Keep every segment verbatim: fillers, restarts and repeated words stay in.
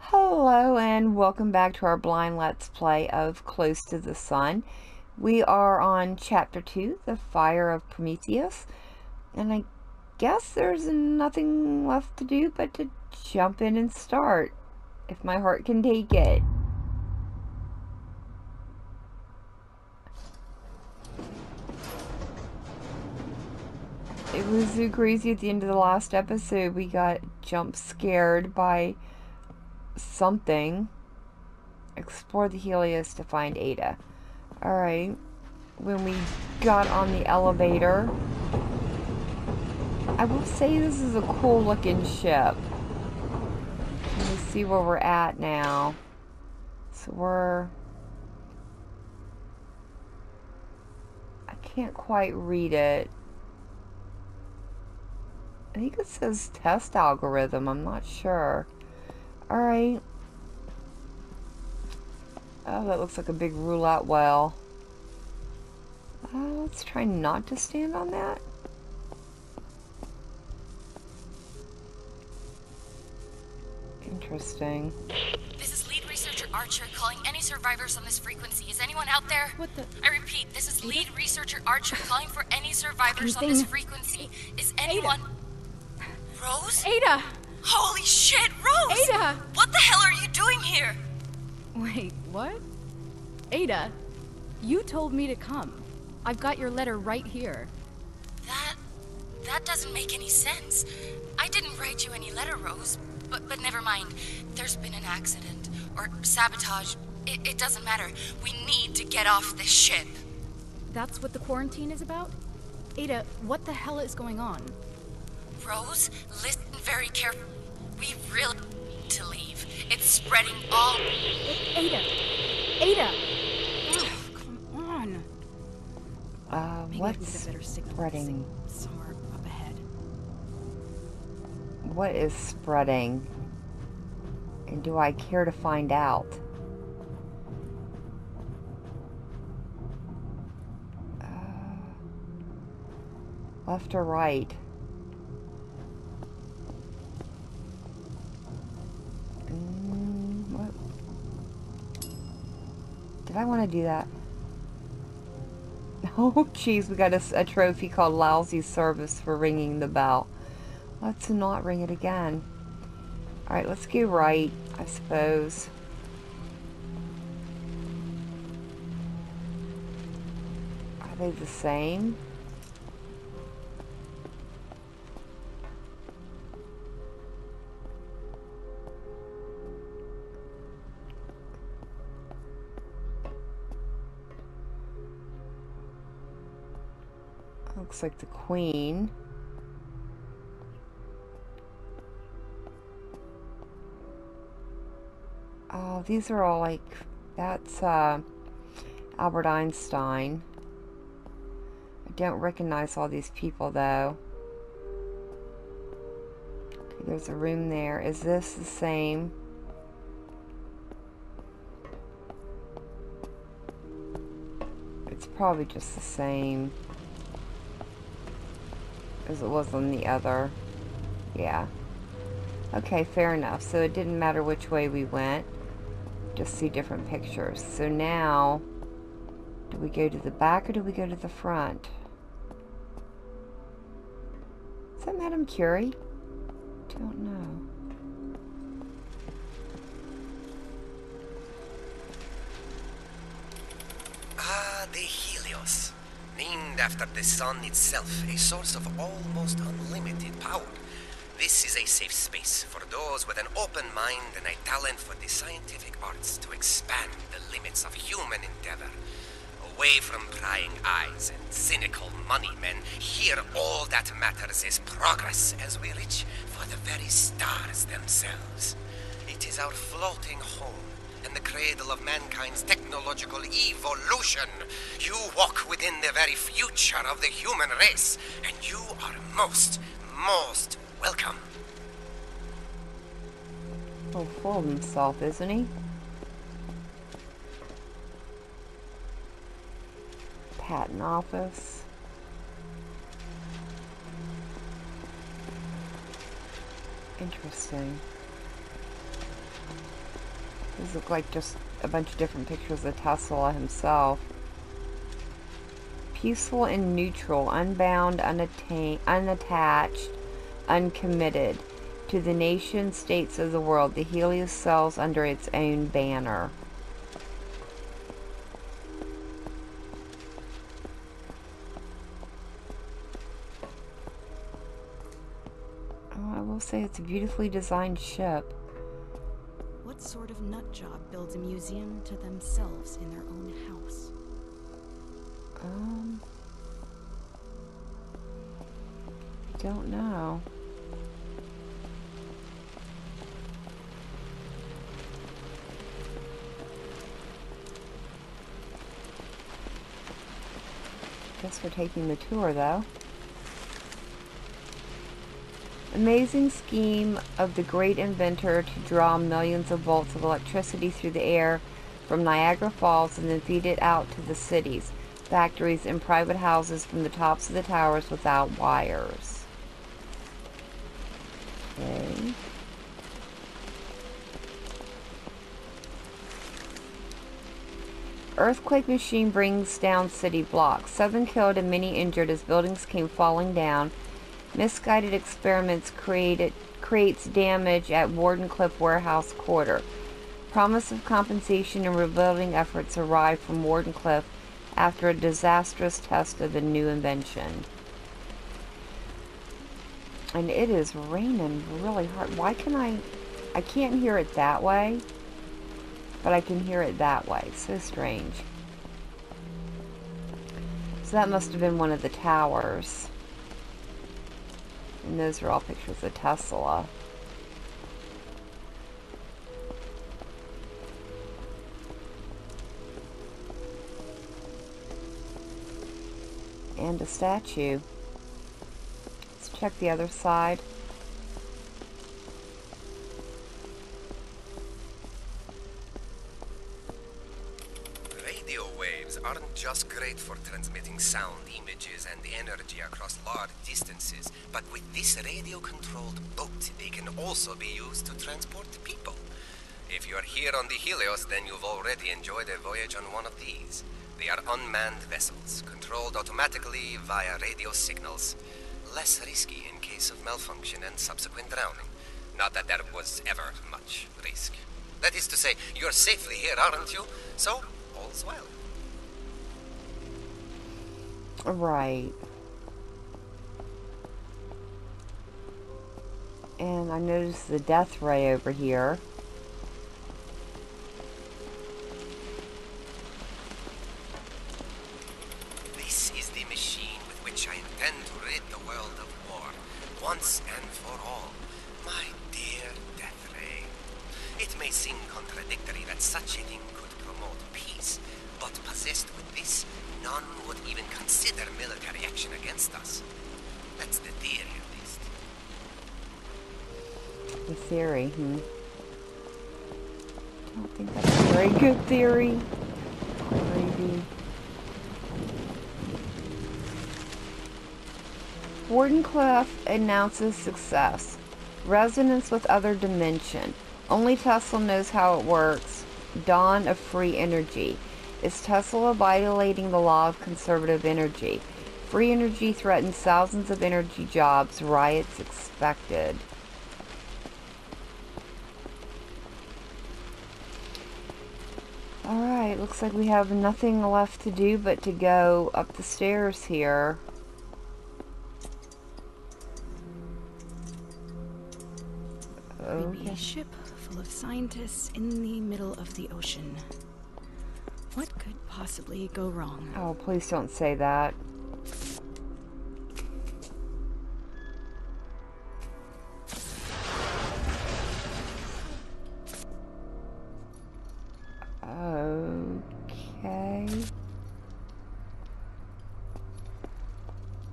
Hello and welcome back to our blind let's play of Close to the Sun. We are on chapter two, The Fire of Prometheus, and I guess there's nothing left to do but to jump in and start, if my heart can take it. It was so crazy at the end of the last episode. We got jump scared by something. Explore the Helios to find Ada. Alright, when we got on the elevator, I will say this is a cool looking ship. Let me see where we're at now. So we're... I can't quite read it. I think it says test algorithm. I'm not sure. Alright. Oh, that looks like a big roulette well. Uh, let's try not to stand on that. Interesting. This is lead researcher Archer calling any survivors on this frequency. Is anyone out there? What the? I repeat, this is lead researcher Archer calling for any survivors on this frequency. Is anyone... Ada. Rose? Ada! Holy shit, Rose! Ada! What the hell are you doing here? Wait, what? Ada, you told me to come. I've got your letter right here. That... that doesn't make any sense. I didn't write you any letter, Rose. But, but never mind. There's been an accident. Or sabotage. It, it doesn't matter. We need to get off this ship. That's what the quarantine is about? Ada, what the hell is going on? Rose, listen very carefully. We really... to leave. It's spreading all... Ada! Ada! Oh, come on! Uh, Maybe what's a better spreading? Somewhere up ahead. What is spreading? And do I care to find out? Uh, left or right? I want to do that. Oh, jeez, we got a, a trophy called Lousy Service for ringing the bell. Let's not ring it again. Alright, let's go right, I suppose. Are they the same? Looks like the Queen. Oh, these are all like, that's uh, Albert Einstein. I don't recognize all these people though. Okay, there's a room there. Is this the same? It's probably just the same as it was on the other. Yeah. Okay, fair enough. So it didn't matter which way we went. Just see different pictures. So now, do we go to the back or do we go to the front? Is that Madame Curie? Don't know. Ah, the Helios. Named after the sun itself, a source of almost unlimited power. This is a safe space for those with an open mind and a talent for the scientific arts to expand the limits of human endeavor. Away from prying eyes and cynical money men, here all that matters is progress as we reach for the very stars themselves. It is our floating home and the cradle of mankind's technological evolution. You walk within the very future of the human race, and you are most, most welcome. Oh, full of himself, isn't he? Patton office. Interesting. These look like just a bunch of different pictures of Tesla himself. Peaceful and neutral, unbound, unattained, unattached, uncommitted to the nation states of the world, the Helios cells under its own banner. Oh, I will say it's a beautifully designed ship. What sort of nut job builds a museum to themselves in their own house? Um, I don't know. Guess we're taking the tour though. Amazing scheme of the great inventor to draw millions of volts of electricity through the air from Niagara Falls and then feed it out to the cities, factories, and private houses from the tops of the towers without wires. Okay. Earthquake machine brings down city blocks. Seven killed and many injured as buildings came falling down. Misguided experiments created creates damage at Wardenclyffe warehouse quarter. Promise of compensation and rebuilding efforts arrived from Wardenclyffe after a disastrous test of the new invention. And it is raining really hard. Why can I... I can't hear it that way, but I can hear it that way. So strange. So that must have been one of the towers. And those are all pictures of Tesla. And a statue. Let's check the other side. Radio waves aren't just great for transmitting sound, images, and energy across large distances, but with this radio-controlled boat, they can also be used to transport people. If you're here on the Helios, then you've already enjoyed a voyage on one of these. They are unmanned vessels, controlled automatically via radio signals. Less risky in case of malfunction and subsequent drowning. Not that there was ever much risk. That is to say, you're safely here, aren't you? So, all's well. Right. And I noticed the death ray over here. Once and for all, my dear Death Ray. It may seem contradictory that such a thing could promote peace, but possessed with this, none would even consider military action against us. That's the theory, at least. The theory, hmm. I don't think that's a very good theory. Maybe. Wardenclyffe announces success. Resonance with other dimension. Only Tesla knows how it works. Dawn of free energy. Is Tesla violating the law of conservative energy? Free energy threatens thousands of energy jobs. Riots expected. Alright, looks like we have nothing left to do but to go up the stairs here. Okay. A ship full of scientists in the middle of the ocean. What could possibly go wrong? Oh, please don't say that. Okay.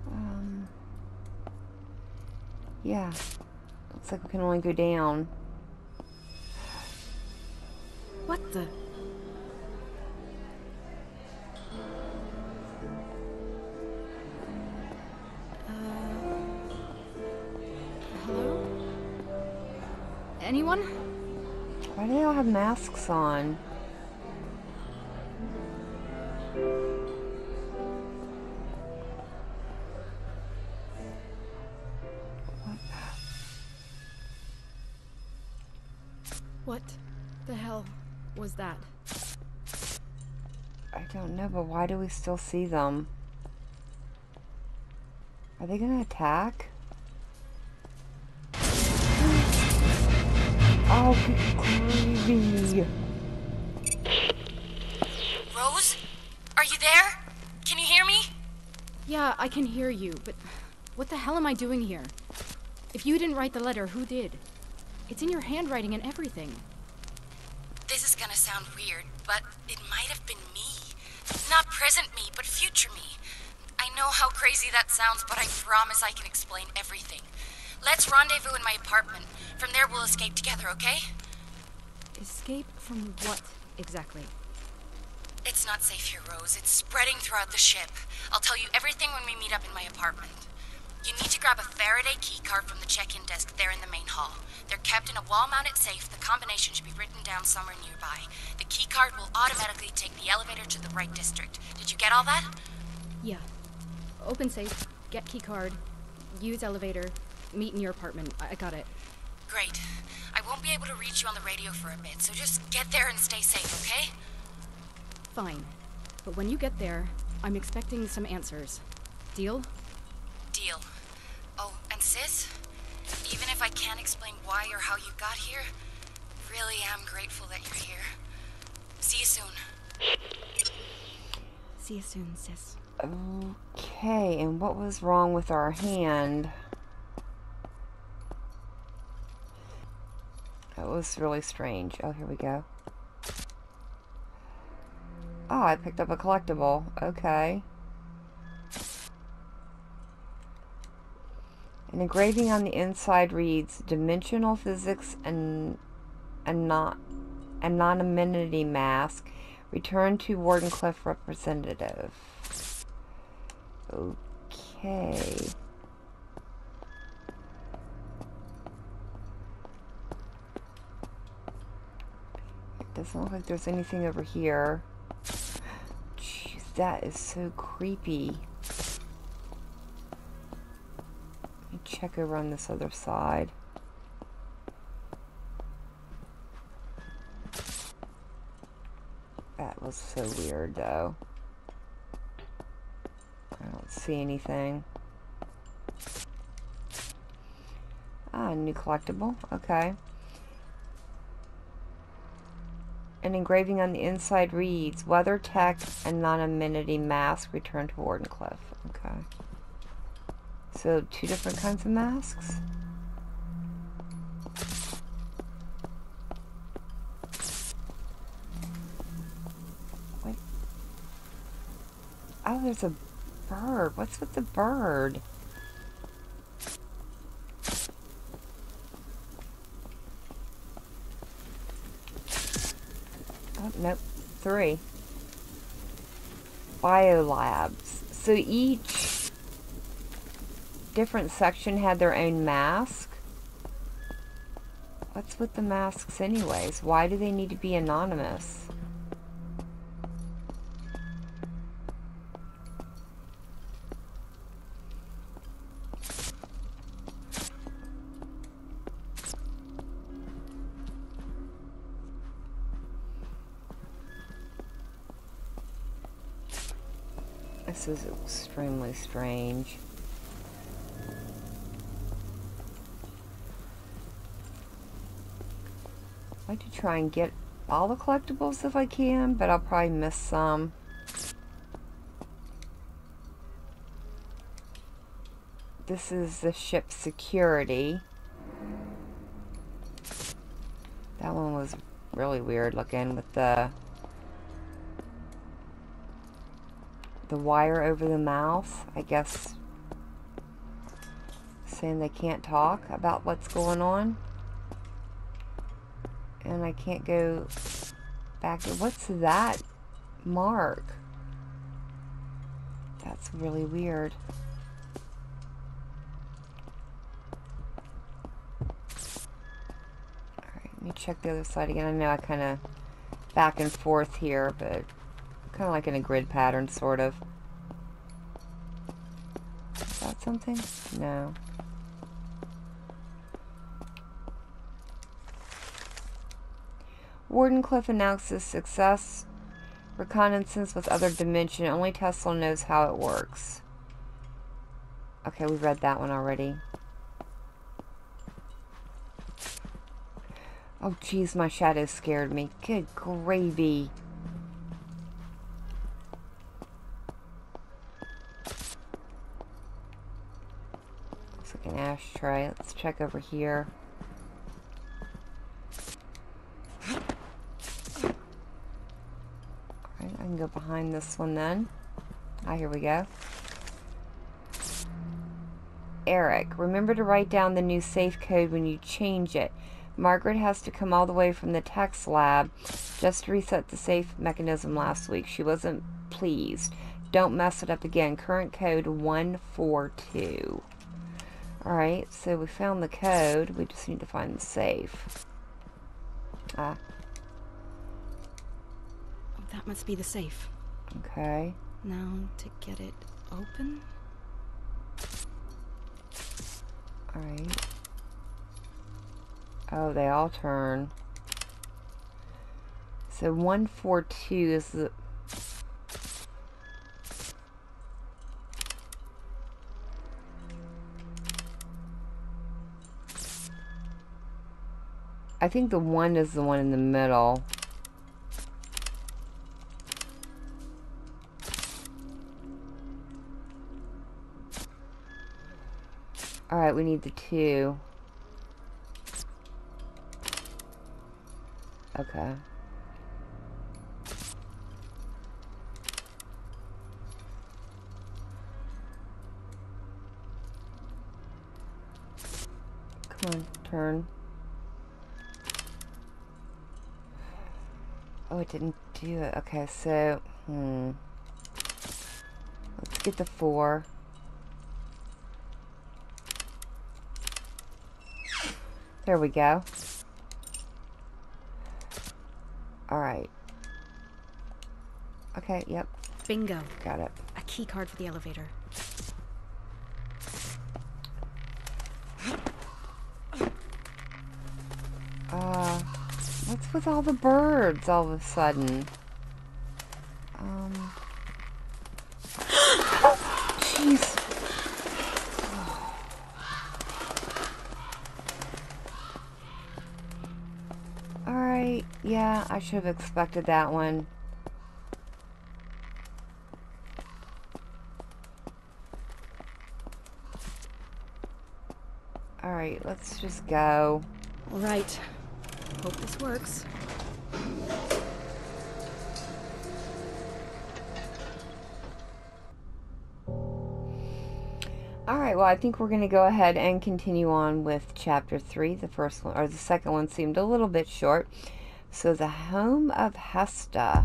Um. Yeah. Looks like we can only go down. What the? anyone? Why do they all have masks on? What? What the hell was that? I don't know, but why do we still see them? Are they gonna attack? Oh, creepy. Rose? Are you there? Can you hear me? Yeah, I can hear you, but what the hell am I doing here? If you didn't write the letter, who did? It's in your handwriting and everything. This is gonna sound weird, but it might have been me. Not present me, but future me. I know how crazy that sounds, but I promise I can explain everything. Let's rendezvous in my apartment. From there, we'll escape together, okay? Escape from what, exactly? It's not safe here, Rose. It's spreading throughout the ship. I'll tell you everything when we meet up in my apartment. You need to grab a Faraday key card from the check-in desk there in the main hall. They're kept in a wall-mounted safe. The combination should be written down somewhere nearby. The key card will automatically take the elevator to the right district. Did you get all that? Yeah. Open safe, get key card, use elevator, meet in your apartment. I got it. Great. I won't be able to reach you on the radio for a bit, so just get there and stay safe, okay? Fine. But when you get there, I'm expecting some answers. Deal? Deal. Oh, and sis? Even if I can't explain why or how you got here, really am grateful that you're here. See you soon. See you soon, sis. Okay, and what was wrong with our hand? That was really strange. Oh, here we go. Oh, I picked up a collectible. Okay. An engraving on the inside reads, Dimensional Physics and Anonymity Mask. Return to Wardenclyffe Representative. Okay. Doesn't look like there's anything over here. Jeez, that is so creepy. Let me check over on this other side. That was so weird, though. I don't see anything. Ah, new collectible. Okay. An engraving on the inside reads, WeatherTech Anonymity Mask, Return to Wardenclyffe. Okay. So, two different kinds of masks. Wait. Oh, there's a bird. What's with the bird? Nope, three. Biolabs. So each different section had their own mask. What's with the masks anyways? Why do they need to be anonymous? This is extremely strange. I like to try and get all the collectibles if I can, but I'll probably miss some. This is the ship's security. That one was really weird looking with the the wire over the mouth, I guess, saying they can't talk about what's going on. And I can't go back. What's that mark? That's really weird. Alright, Let me check the other side again. I know I kind of back and forth here, but kind of like in a grid pattern, sort of. Is that something? No. Wardenclyffe announces success. Reconnaissance with other dimension. Only Tesla knows how it works. Okay, we read that one already. Oh, jeez, my shadow scared me. Good gravy. Looks like an ashtray. Let's check over here. Alright, I can go behind this one then. Ah, here we go. Eric, remember to write down the new safe code when you change it. Margaret has to come all the way from the text lab just to reset the safe mechanism last week. She wasn't pleased. Don't mess it up again. Current code one four two. Alright, so we found the code. We just need to find the safe. Ah. Oh, that must be the safe. Okay. Now to get it open. Alright. Oh, they all turn. So one four two is the... I think the one is the one in the middle. Alright, we need the two. Okay. Come on, turn. Oh, it didn't do it. Okay, so, hmm. Let's get the four. There we go. Alright. Okay, yep. Bingo. Got it. A key card for the elevator. Uh, what's with all the birds all of a sudden? Um. Jeez. Yeah, I should have expected that one. Alright, let's just go. Alright. Hope this works. Alright, well I think we're going to go ahead and continue on with chapter three. The first one, or the second one seemed a little bit short. So the home of Hesta.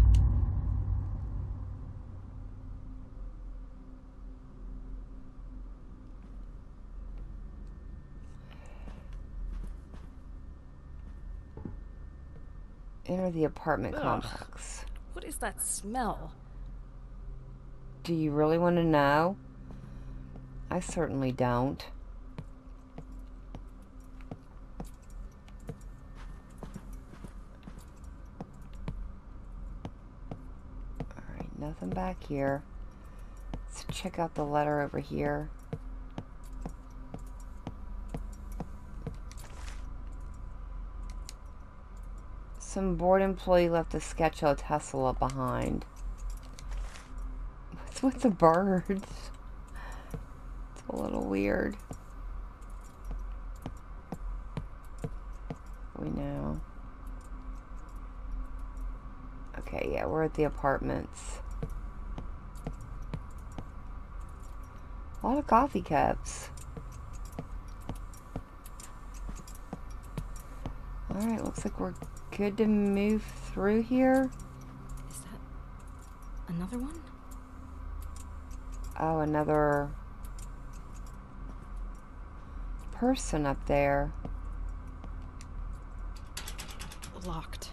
Enter the apartment Ugh. complex. What is that smell? Do you really want to know? I certainly don't. Nothing back here. Let's check out the letter over here. Some bored employee left a sketch of Tesla behind. What's with the birds? It's a little weird. We know. Okay, yeah, we're at the apartments. A lot of coffee cups. Alright, looks like we're good to move through here. Is that another one? Oh, another person up there. locked.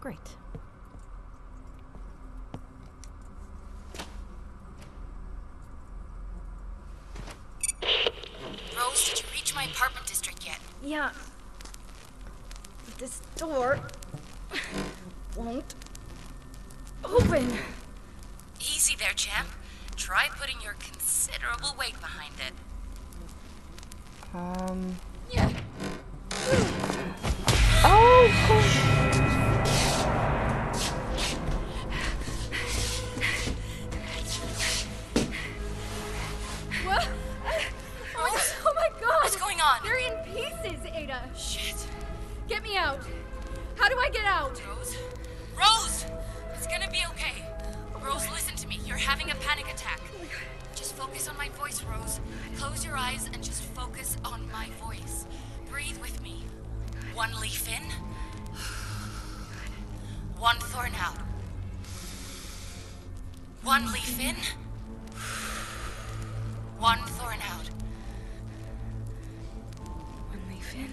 Great. Rose, did you reach my apartment district yet? Yeah. This door won't open. Easy there, champ. Try putting your considerable weight behind it. Um. Yeah. Oh, what? Oh, oh my God! What's going on? They're in pieces, Ada. Shit! Get me out. How do I get out? Rose? Rose! It's gonna be okay. Rose, listen to me. You're having a panic attack. Just focus on my voice, Rose. Close your eyes and just focus on my voice. Breathe with me. One leaf in. One thorn out. One leaf in. One thorn out. One leaf in.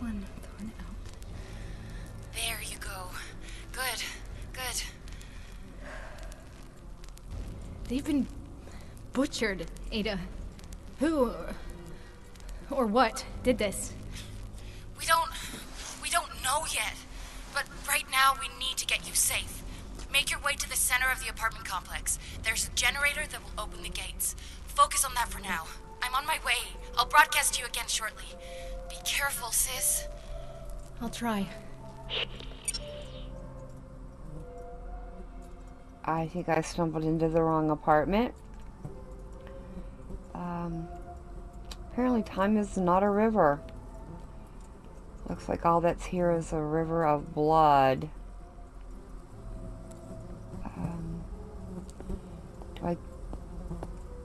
One thorn out. There you go. Good. Good. They've been butchered, Ada. Who or what did this? We don't... we don't know yet. But right now we need to get you safe. Make your way to the center of the apartment complex. There's a generator that will open the gates. Focus on that for now. I'm on my way. I'll broadcast to you again shortly. Be careful, sis. I'll try. I think I stumbled into the wrong apartment. Um, apparently time is not a river. Looks like all that's here is a river of blood. Um, do I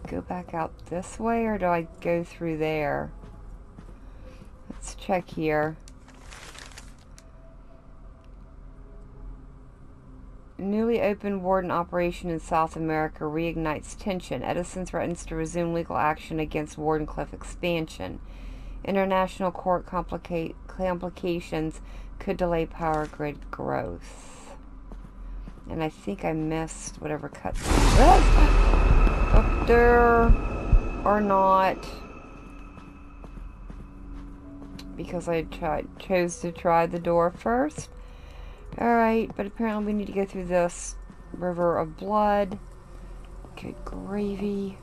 go back out this way or do I go through there? Let's check here. Newly opened Warden operation in South America reignites tension. Edison threatens to resume legal action against Wardenclyffe expansion. International court complica complications could delay power grid growth. And I think I missed whatever cuts up there or not, because I tried, chose to try the door first. Alright, but apparently we need to go through this river of blood. Good gravy.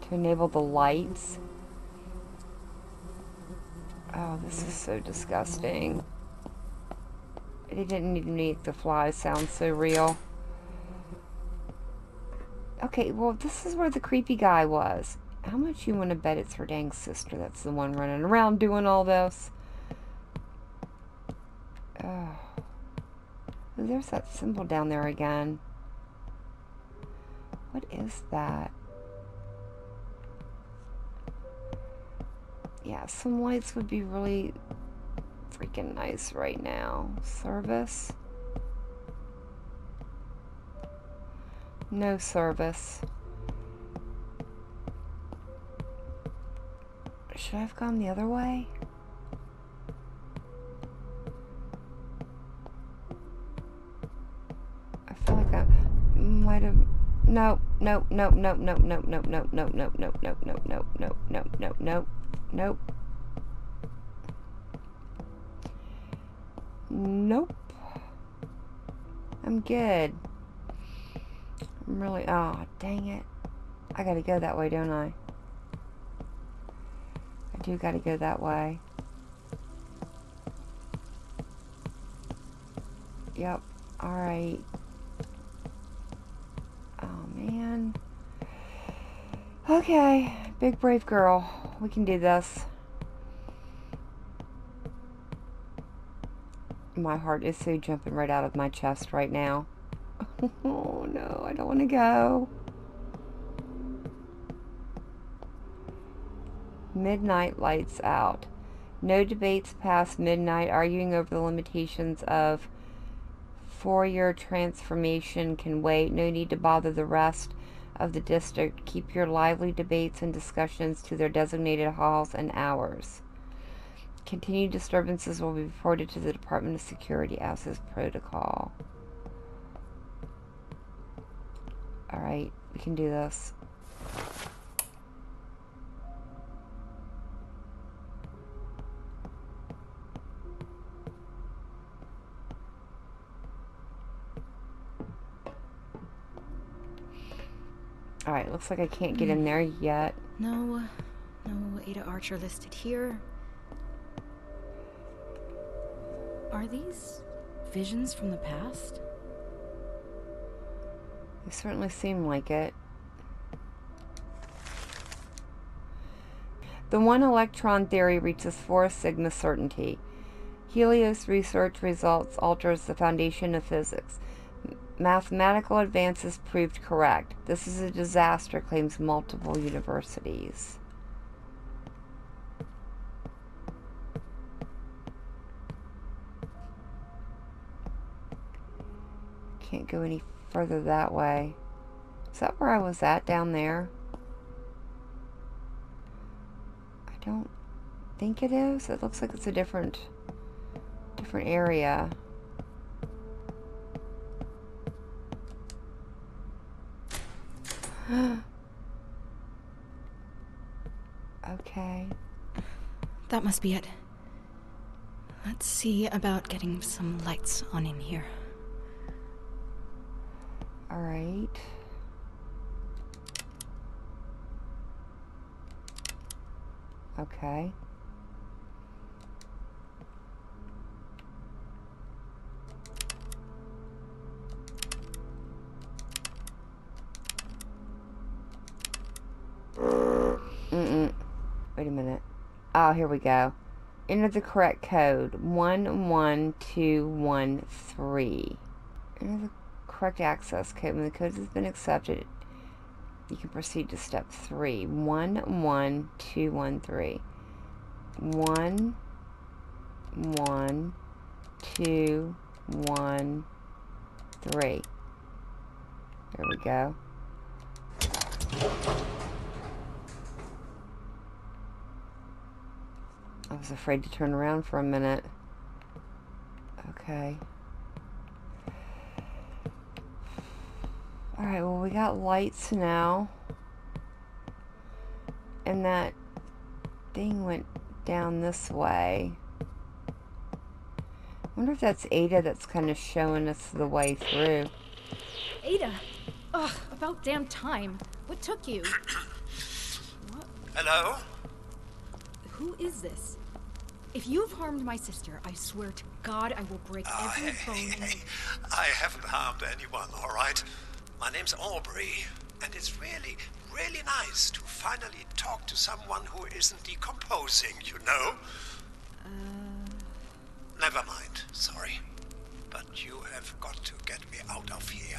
To enable the lights. Oh, this is so disgusting. They didn't need to make the flies sound so real. Okay, well, this is where the creepy guy was. How much you want to bet it's her dang sister that's the one running around doing all this? Oh, there's that symbol down there again. What is that? Yeah, some lights would be really freaking nice right now. Service? No service. Should I have gone the other way? No, no, no, no, no, no, no, no, no, no, no, no, no, no, no, no, no, no, no, nope. Nope. I'm good. I'm really, oh, dang it. I gotta go that way, don't I? I do gotta go that way. Yep, alright. Man. Okay, big brave girl. We can do this. My heart is so jumping right out of my chest right now. Oh no, I don't want to go. Midnight lights out. No debates past midnight. Arguing over the limitations of four-year transformation can wait. No need to bother the rest of the district, keep your lively debates and discussions to their designated halls and hours. Continued disturbances will be reported to the Department of Security as is protocol. Alright, we can do this. Alright, looks like I can't get in there yet. No, no Ada Archer listed here. Are these visions from the past? They certainly seem like it. The one electron theory reaches four sigma certainty. Helios research results alters the foundation of physics. Mathematical advances proved correct. This is a disaster, claims multiple universities. Can't go any further that way. Is that where I was at down there? I don't think it is. It looks like it's a different, different area. Okay. That must be it. Let's see about getting some lights on in here. All right. Okay. Mm-mm. Wait a minute. Oh, here we go. Enter the correct code. one one two one three. Enter the correct access code. When the code has been accepted, you can proceed to step three. one one two one three. one one two one three. There we go. I was afraid to turn around for a minute. Okay. Alright, well, we got lights now. And that thing went down this way. I wonder if that's Ada that's kind of showing us the way through. Ada! Ugh, about damn time. What took you? What? Hello? Who is this? If you've harmed my sister, I swear to God I will break oh, every hey, bone hey, in hey. I haven't harmed anyone, all right? My name's Aubrey, and it's really, really nice to finally talk to someone who isn't decomposing, you know? Uh... Never mind, sorry. But you have got to get me out of here.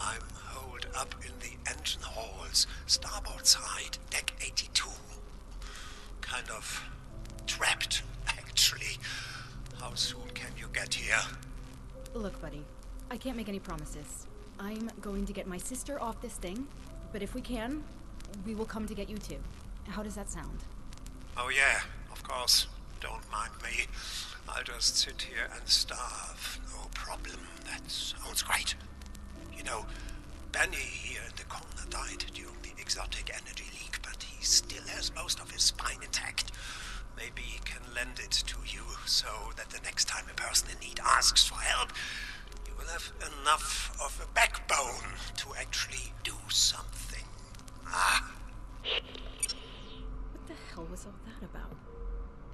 I'm holed up in the engine halls, starboard side, deck eighty-two. Kind of trapped, actually. How soon can you get here? Look, buddy, I can't make any promises. I'm going to get my sister off this thing, but if we can, we will come to get you too. How does that sound? Oh yeah, of course. Don't mind me. I'll just sit here and starve. No problem. That sounds great. You know, Benny here in the corner died during the exotic energy leak, but he still has most of his spine intact. Maybe he can lend it to you so that the next time a person in need asks for help, you will have enough of a backbone to actually do something. Ah. What the hell was all that about?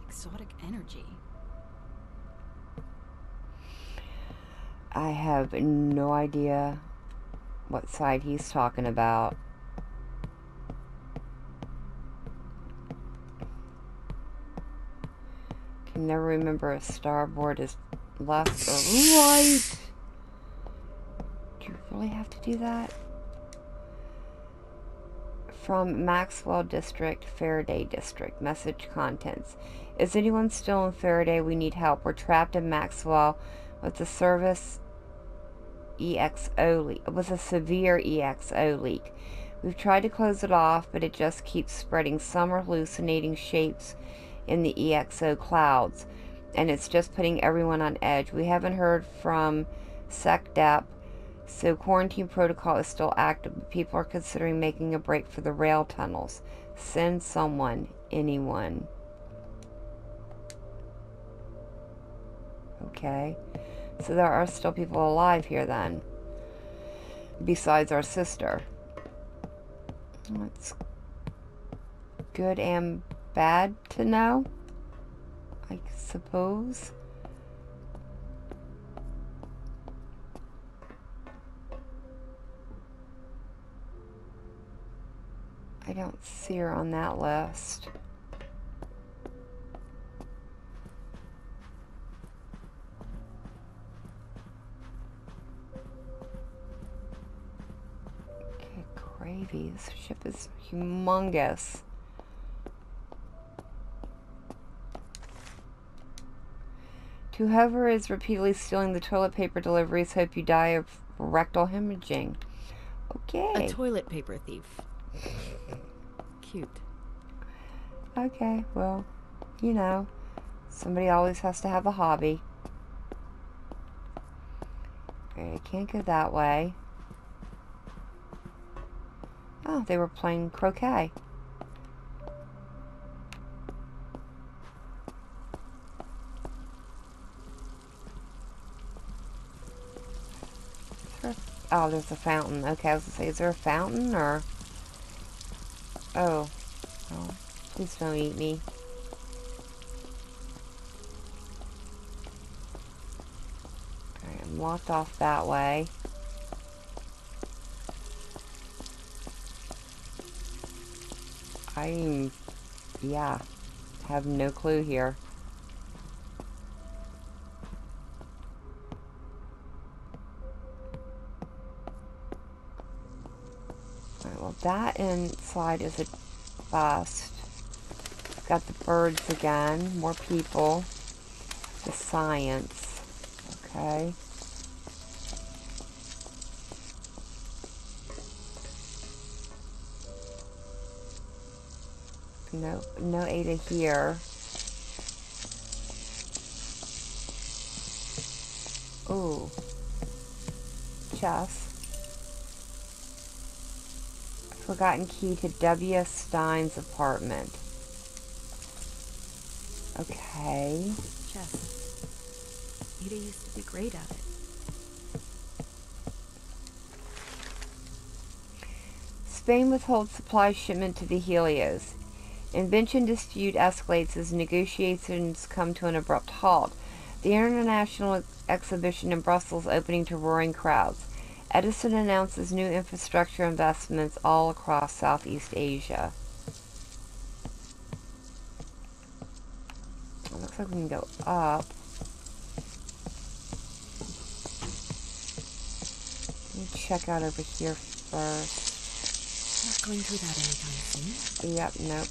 Exotic energy? I have no idea what side he's talking about. Can never remember if starboard is left or right. Do you really have to do that? From Maxwell District, Faraday District. Message contents. Is anyone still in Faraday? We need help. We're trapped in Maxwell with the service E X O leak. It was a severe E X O leak. We've tried to close it off, but it just keeps spreading. Some are hallucinating shapes in the E X O clouds, and it's just putting everyone on edge. We haven't heard from SecDep, so quarantine protocol is still active, but people are considering making a break for the rail tunnels. Send someone, anyone. Okay, so there are still people alive here then, besides our sister. That's good and bad to know, I suppose. I don't see her on that list. Okay, gravy. This ship is humongous. To whoever is repeatedly stealing the toilet paper deliveries, hope you die of rectal hemorrhaging. Okay. A toilet paper thief. Cute. Okay, well, you know, somebody always has to have a hobby. Alright, I can't go that way. Oh, they were playing croquet. Oh, there's a fountain. Okay, I was gonna say, is there a fountain or... Oh. Oh, please don't eat me. Alright, I'm locked off that way. I'm, yeah, have no clue here. That inside is a bust. We've got the birds again. More people. The science. Okay. No, no Ada here. Ooh. Chess. Forgotten key to W. Stein's apartment. Okay. Chess. Ada used to be great at it. Spain withholds supply shipment to the Helios. Invention dispute escalates as negotiations come to an abrupt halt. The international ex exhibition in Brussels opening to roaring crowds. Edison announces new infrastructure investments all across Southeast Asia. It looks like we can go up. Let me check out over here first. Not going through that anytime soon. Yep, nope.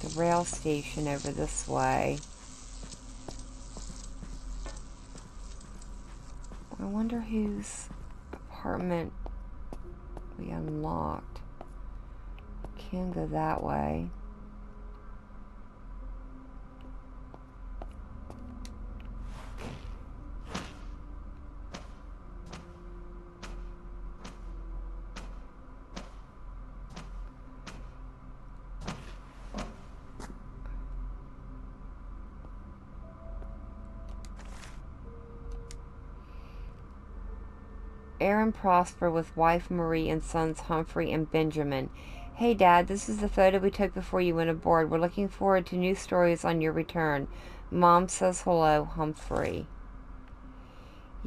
The rail station over this way. I wonder whose apartment we unlocked. Can go that way. Aaron Prosper with wife Marie and sons Humphrey and Benjamin. Hey Dad, this is the photo we took before you went aboard. We're looking forward to new stories on your return. Mom says hello, Humphrey.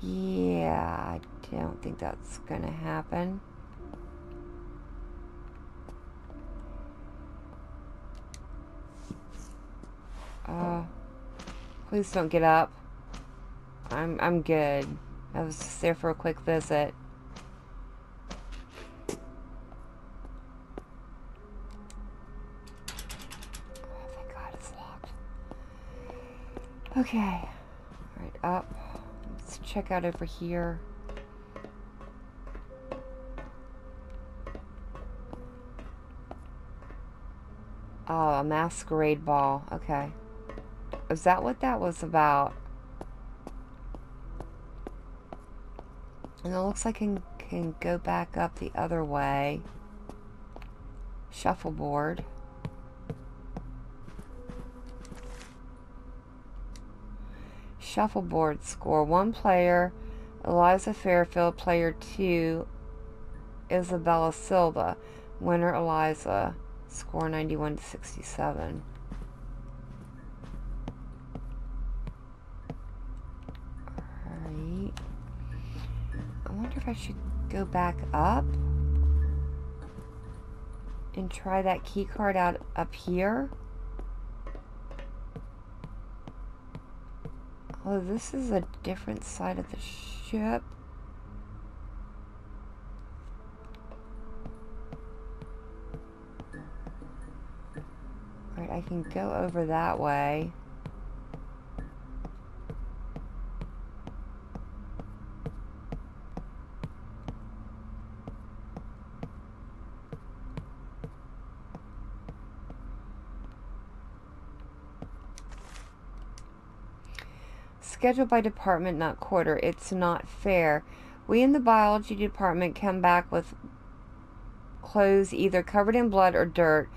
Yeah, I don't think that's going to happen. Uh, please don't get up. I'm, I'm good. I was just there for a quick visit. Oh, thank God it's locked. Okay. Alright, up. Let's check out over here. Oh, a masquerade ball. Okay. Is that what that was about? And it looks like I can, can go back up the other way. Shuffleboard. Shuffleboard score. One player, Eliza Fairfield. Player two, Isabella Silva. Winner, Eliza. Score ninety-one to sixty-seven. Alright. I wonder if I should go back up and try that key card out up here. Oh, this is a different side of the ship. Alright, I can go over that way. Scheduled by department, not quarter. It's not fair. We in the biology department come back with clothes either covered in blood or dirt,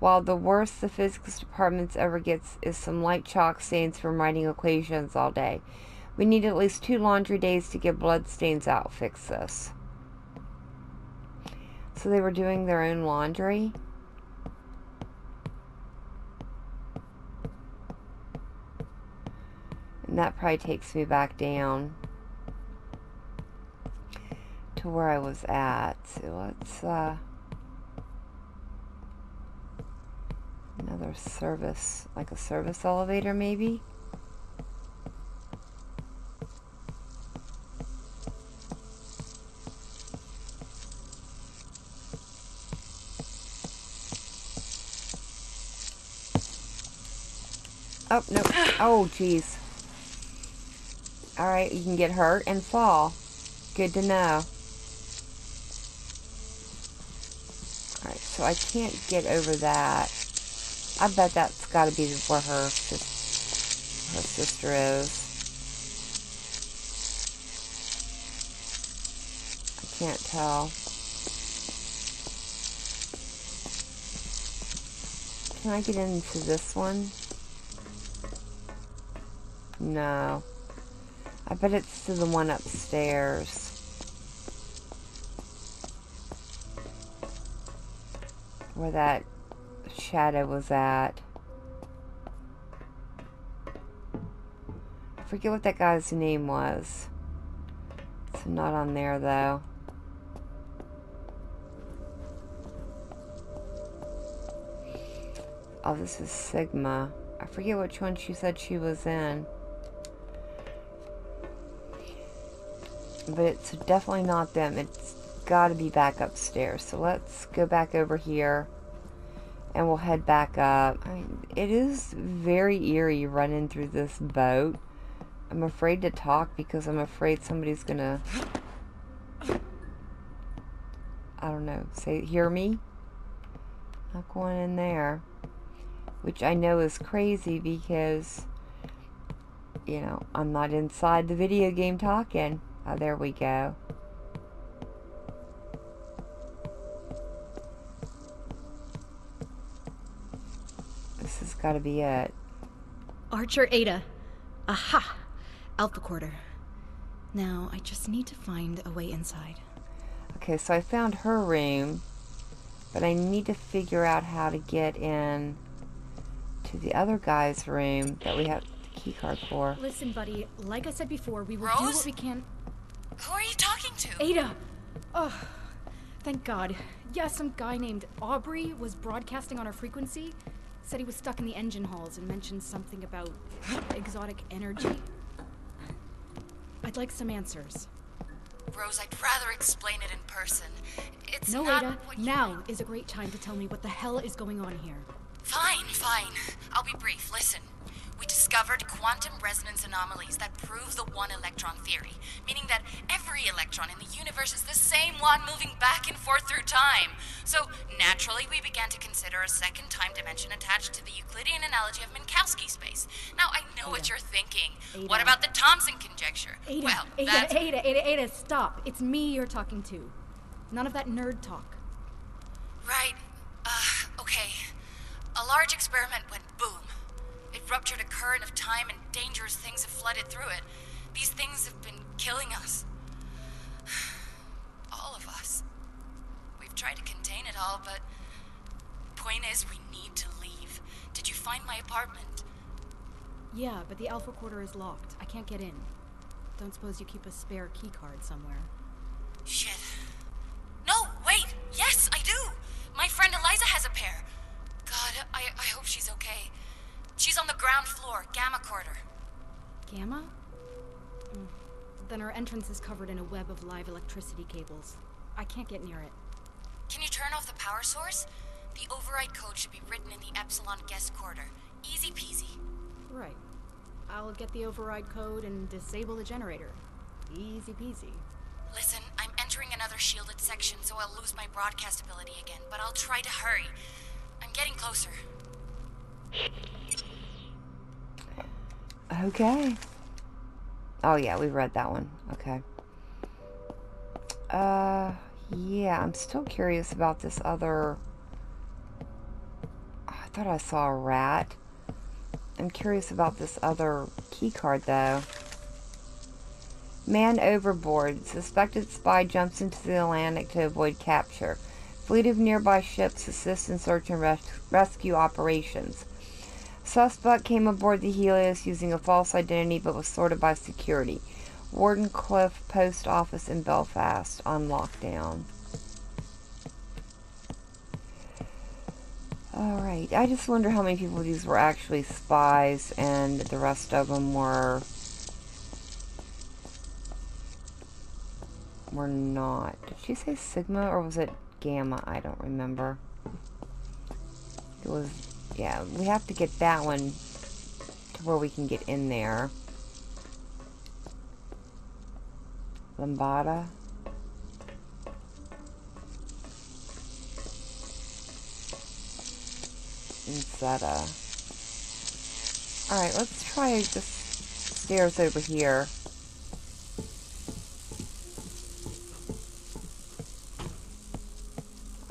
while the worst the physics department ever gets is some light chalk stains from writing equations all day. We need at least two laundry days to get blood stains out. Fix this. So they were doing their own laundry. And that probably takes me back down to where I was at. So let's, uh, another service, like a service elevator maybe? Oh, no. Oh, geez. Alright, you can get hurt and fall. Good to know. Alright, so I can't get over that. I bet that's got to be where her, her sister is. I can't tell. Can I get into this one? No. I bet it's to the one upstairs. Where that shadow was at. I forget what that guy's name was. It's not on there though. Oh, this is Sigma. I forget which one she said she was in. But it's definitely not them. It's got to be back upstairs. So let's go back over here. And we'll head back up. I mean, it is very eerie running through this boat. I'm afraid to talk because I'm afraid somebody's going to... I don't know. Say, hear me? Not going in there. Which I know is crazy because... You know, I'm not inside the video game talking. Oh, there we go. This has got to be it. Archer Ada. Aha! Alpha Quarter. Now, I just need to find a way inside. Okay, so I found her room, but I need to figure out how to get in to the other guy's room that we have the key card for. Listen, buddy, like I said before, we will Rose? do what we can... Who are you talking to? Ada! Oh, thank God. Yeah, some guy named Aubrey was broadcasting on our frequency. Said he was stuck in the engine halls and mentioned something about exotic energy. I'd like some answers. Rose, I'd rather explain it in person. It's no, not Ada, what you now mean. Is a great time to tell me what the hell is going on here. Fine, fine. I'll be brief. Listen, we discovered quantum resonance anomalies that prove the one-electron theory, meaning that every electron in the universe is the same one moving back and forth through time. So, naturally, we began to consider a second time dimension attached to the Euclidean analogy of Minkowski space. Now, I know Ada. What you're thinking. Ada. What about the Thompson conjecture? Ada. Well, Ada. That's... Ada. Ada, Ada, Ada, stop. It's me you're talking to. None of that nerd talk. Right. Uh, okay. A large experiment went boom. It ruptured a current of time and dangerous things have flooded through it. These things have been killing us. All of us. We've tried to contain it all, but the point is we need to leave. Did you find my apartment? Yeah, but the Alpha Quarter is locked. I can't get in. Don't suppose you keep a spare key card somewhere? Shit. No, wait! Yes, I do! My friend Eliza has a pair. God, I, I hope she's okay. She's on the ground floor, Gamma Quarter. Gamma? Mm. Then her entrance is covered in a web of live electricity cables. I can't get near it. Can you turn off the power source? The override code should be written in the Epsilon guest quarter. Easy peasy. Right. I'll get the override code and disable the generator. Easy peasy. Listen, I'm entering another shielded section, so I'll lose my broadcast ability again, but I'll try to hurry. I'm getting closer. Okay. Oh yeah, we read that one. Okay. Uh, yeah, I'm still curious about this other... I thought I saw a rat. I'm curious about this other key card, though. Man overboard. Suspected spy jumps into the Atlantic to avoid capture. Fleet of nearby ships assist in search and res rescue operations. Suspect came aboard the Helios using a false identity but was sorted by security. Wardenclyffe post office in Belfast on lockdown. Alright, I just wonder how many people of these were actually spies and the rest of them were... were not. Did she say Sigma or was it... Gamma, I don't remember. It was, yeah, we have to get that one to where we can get in there. Lambada. And Zeta. Alright, let's try the stairs over here.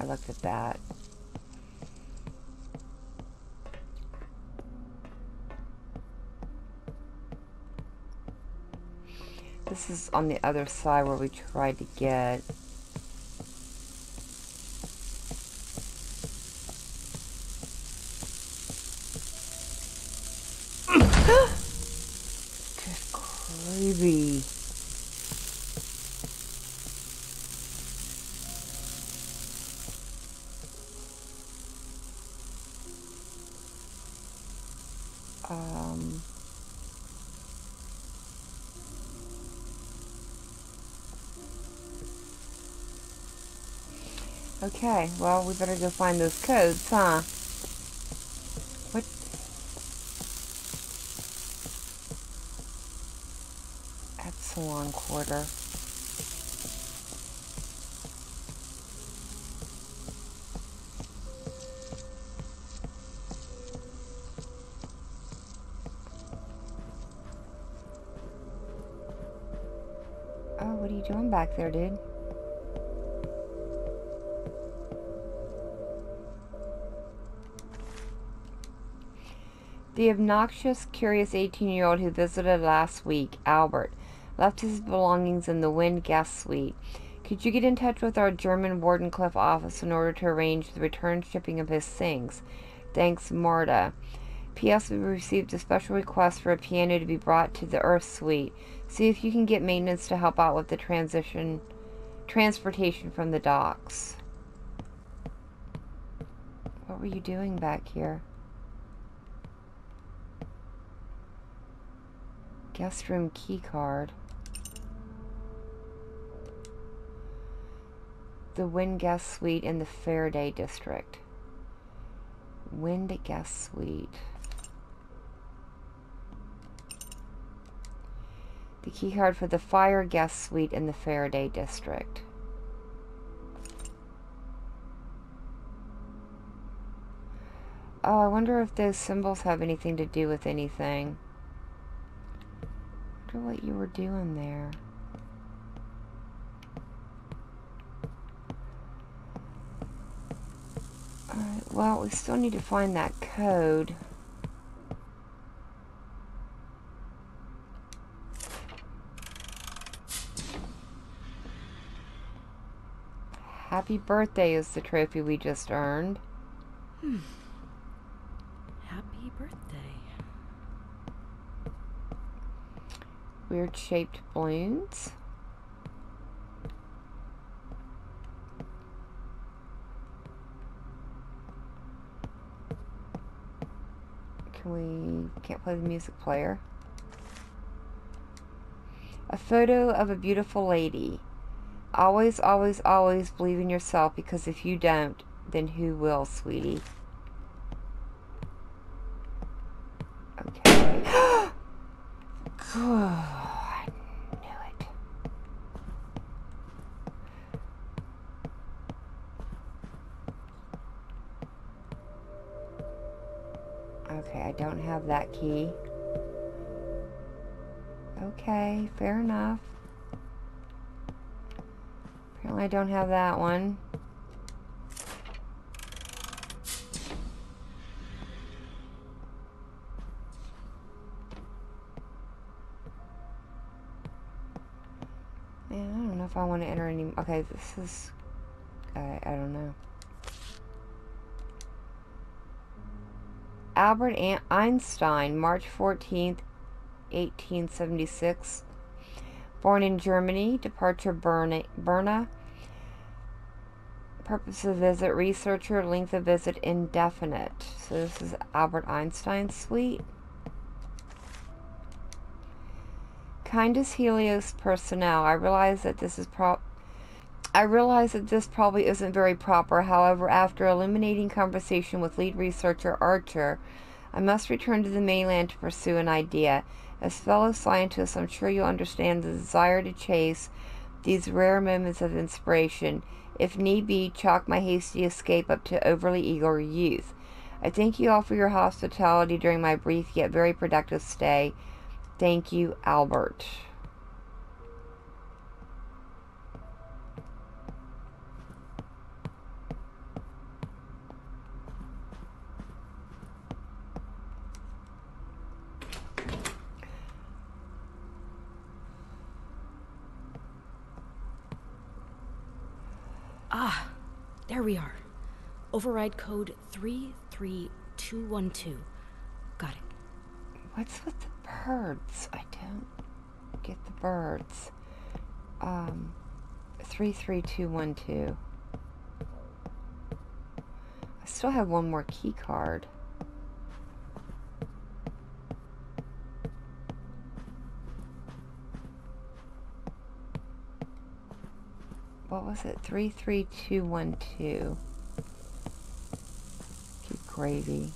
Looked at that. This is on the other side where we tried to get. Just creepy. Um, okay, well, we better go find those codes, huh? What? Epsilon Quarter. Back there, dude. The obnoxious, curious eighteen-year-old who visited last week, Albert, left his belongings in the Wind guest suite. Could you get in touch with our German Wardenclyffe office in order to arrange the return shipping of his things? Thanks, Marta. P S We received a special request for a piano to be brought to the Earth suite. See if you can get maintenance to help out with the transition, transportation from the docks. What were you doing back here? Guest room key card. The Wind guest suite in the Faraday district. Wind guest suite. the keycard for the fire guest suite in the Faraday district. Oh, I wonder if those symbols have anything to do with anything. I wonder what you were doing there. Alright, well, we still need to find that code. Happy birthday is the trophy we just earned. Hmm. Happy birthday. Weird shaped balloons. Can we... can't play the music player. A photo of a beautiful lady. Always, always, always believe in yourself, because if you don't, then who will, sweetie? Okay. Oh, I knew it. Okay, I don't have that key. Okay, fair enough. I don't have that one. Man, I don't know if I want to enter any... Okay, this is... Uh, I don't know. Albert Einstein, March fourteenth, eighteen seventy-six. Born in Germany. Departure Berna... Berna. Purpose of visit, researcher, length of visit, indefinite. So this is Albert Einstein's suite. Kindest Helios personnel. I realize that this is pro- I realize that this probably isn't very proper. However, after illuminating conversation with lead researcher Archer, I must return to the mainland to pursue an idea. As fellow scientists, I'm sure you'll understand the desire to chase these rare moments of inspiration. If need be, chalk my hasty escape up to overly eager youth. I thank you all for your hospitality during my brief yet very productive stay. Thank you, Albert. Ah, there we are. Override code three three two one two. Got it. What's with the birds? I don't get the birds. Um, three three two one two. I still have one more key card. What was it? three three two one two. Good gravy.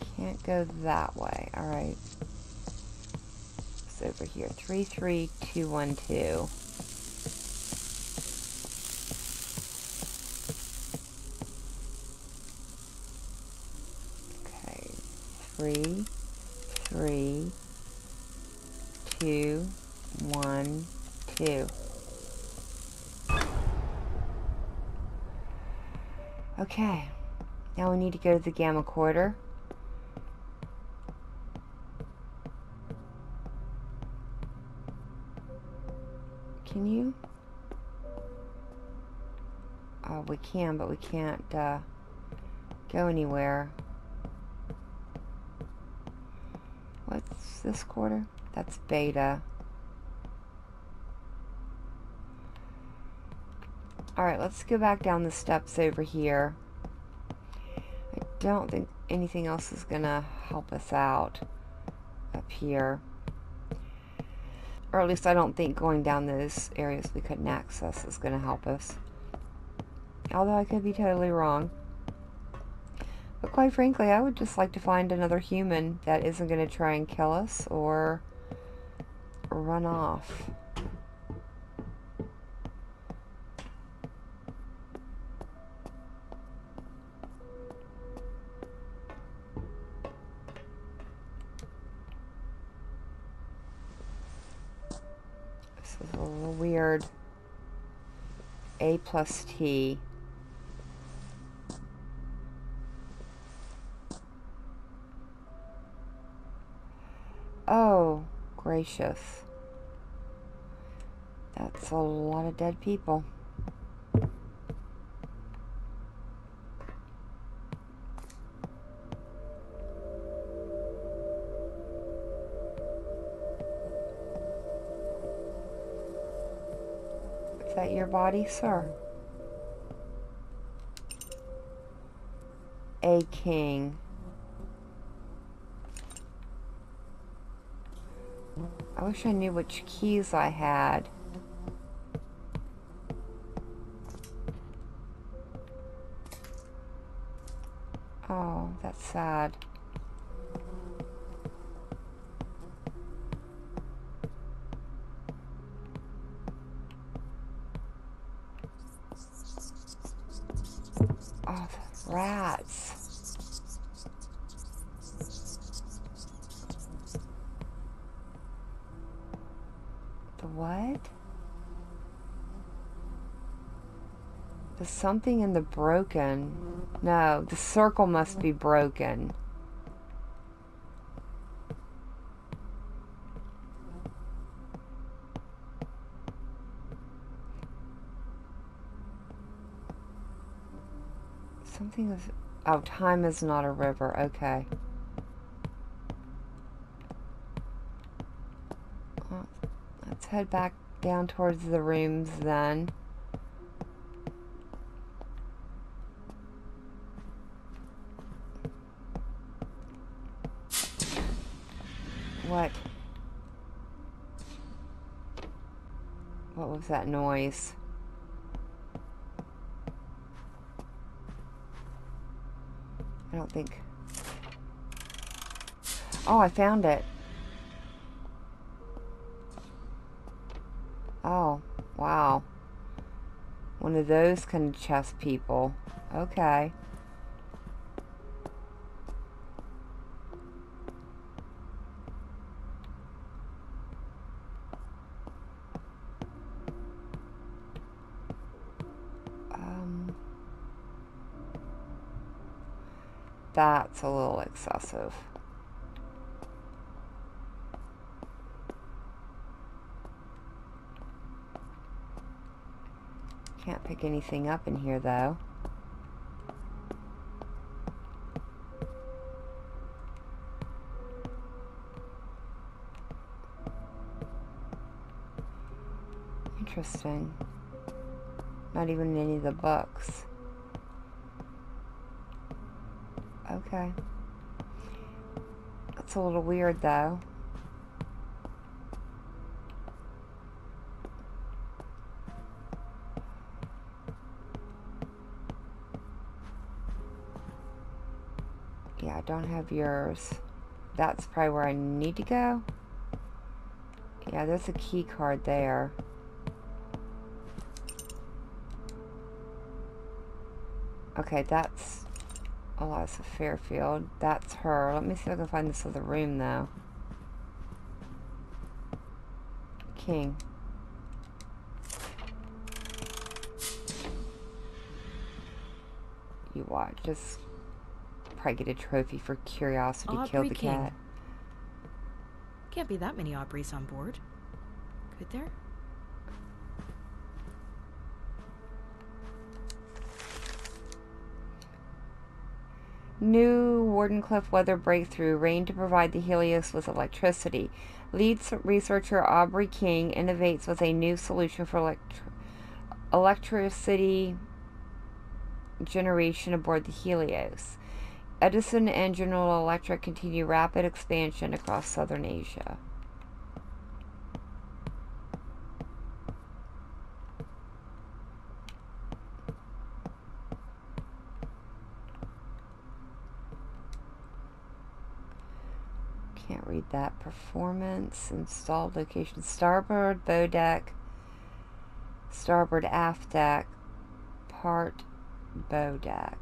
I can't go that way. Alright. It's over here. three three two one two. Three, three, two, one, two. Okay, now we need to go to the Gamma Quarter. Can you? Oh, we can, but we can't uh, go anywhere. What's this quarter? That's Beta. Alright, let's go back down the steps over here. I don't think anything else is gonna help us out up here. Or at least I don't think going down those areas we couldn't access is gonna help us. Although I could be totally wrong. But quite frankly, I would just like to find another human that isn't going to try and kill us or run off. This is a little weird. A plus T. Oh, gracious. That's a lot of dead people. Is that your body, sir? A king. I wish I knew which keys I had. Oh, that's sad. Oh, the rats. What? The something in the broken. No, the circle must be broken. Something is. Oh, time is not a river. Okay. Head back down towards the rooms then. What? What was that noise? I don't think... Oh, I found it. Oh, wow. One of those kind of chess people. Okay. Um, that's a little excessive. Can't pick anything up in here, though. Interesting. Not even in any of the books. Okay. That's a little weird, though. Don't have yours. That's probably where I need to go. Yeah, there's a key card there. Okay, that's Eliza Fairfield. That's her. Let me see if I can find this other room now. King. You watch. Just... probably get a trophy for curiosity. Aubrey killed the King. Cat. Can't be that many Aubreys on board, could there? New Wardenclyffe weather breakthrough. Rain to provide the Helios with electricity. Lead researcher Aubrey King innovates with a new solution for elect electricity generation aboard the Helios. Edison and General Electric continue rapid expansion across Southern Asia. Can't read that. Performance, installed location, starboard bow deck, starboard aft deck, part bow deck.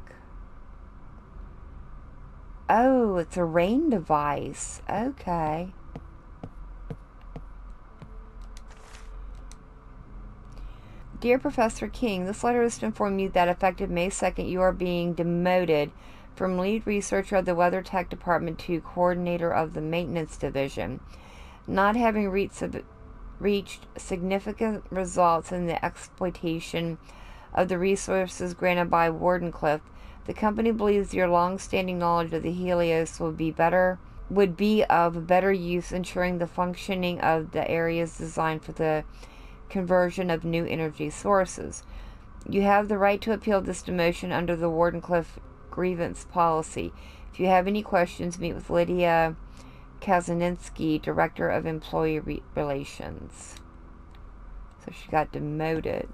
Oh, it's a rain device. Okay. Dear Professor King, this letter is to inform you that effective May second, you are being demoted from lead researcher of the Weather Tech Department to coordinator of the Maintenance Division. Not having reached, reached significant results in the exploitation of the resources granted by Wardenclyffe, the company believes your long-standing knowledge of the Helios will be better, would be of better use ensuring the functioning of the areas designed for the conversion of new energy sources. You have the right to appeal this demotion under the Wardenclyffe grievance policy. If you have any questions, meet with Lydia Kazaninski, Director of Employee Re Relations. So she got demoted.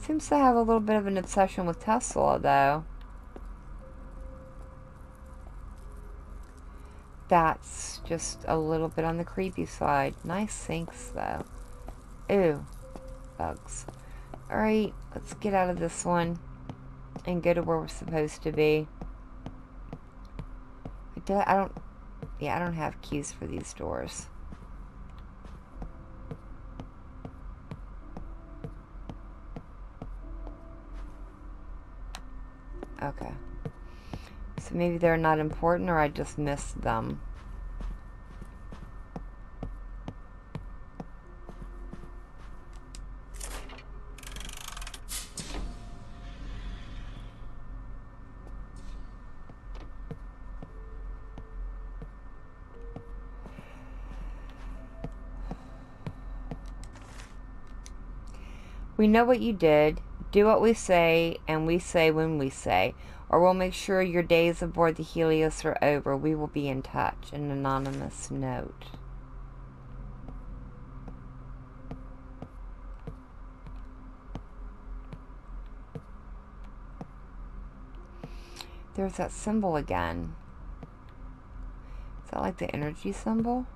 Seems to have a little bit of an obsession with Tesla, though. That's just a little bit on the creepy side. Nice sinks, though. Ooh. Bugs. Alright, let's get out of this one and go to where we're supposed to be. I, do, I don't... Yeah, I don't have keys for these doors. Okay. So maybe they're not important, or I just missed them. We know what you did. Do what we say, and we say when we say, or we'll make sure your days aboard the Helios are over. We will be in touch. An anonymous note. There's that symbol again. Is that like the energy symbol?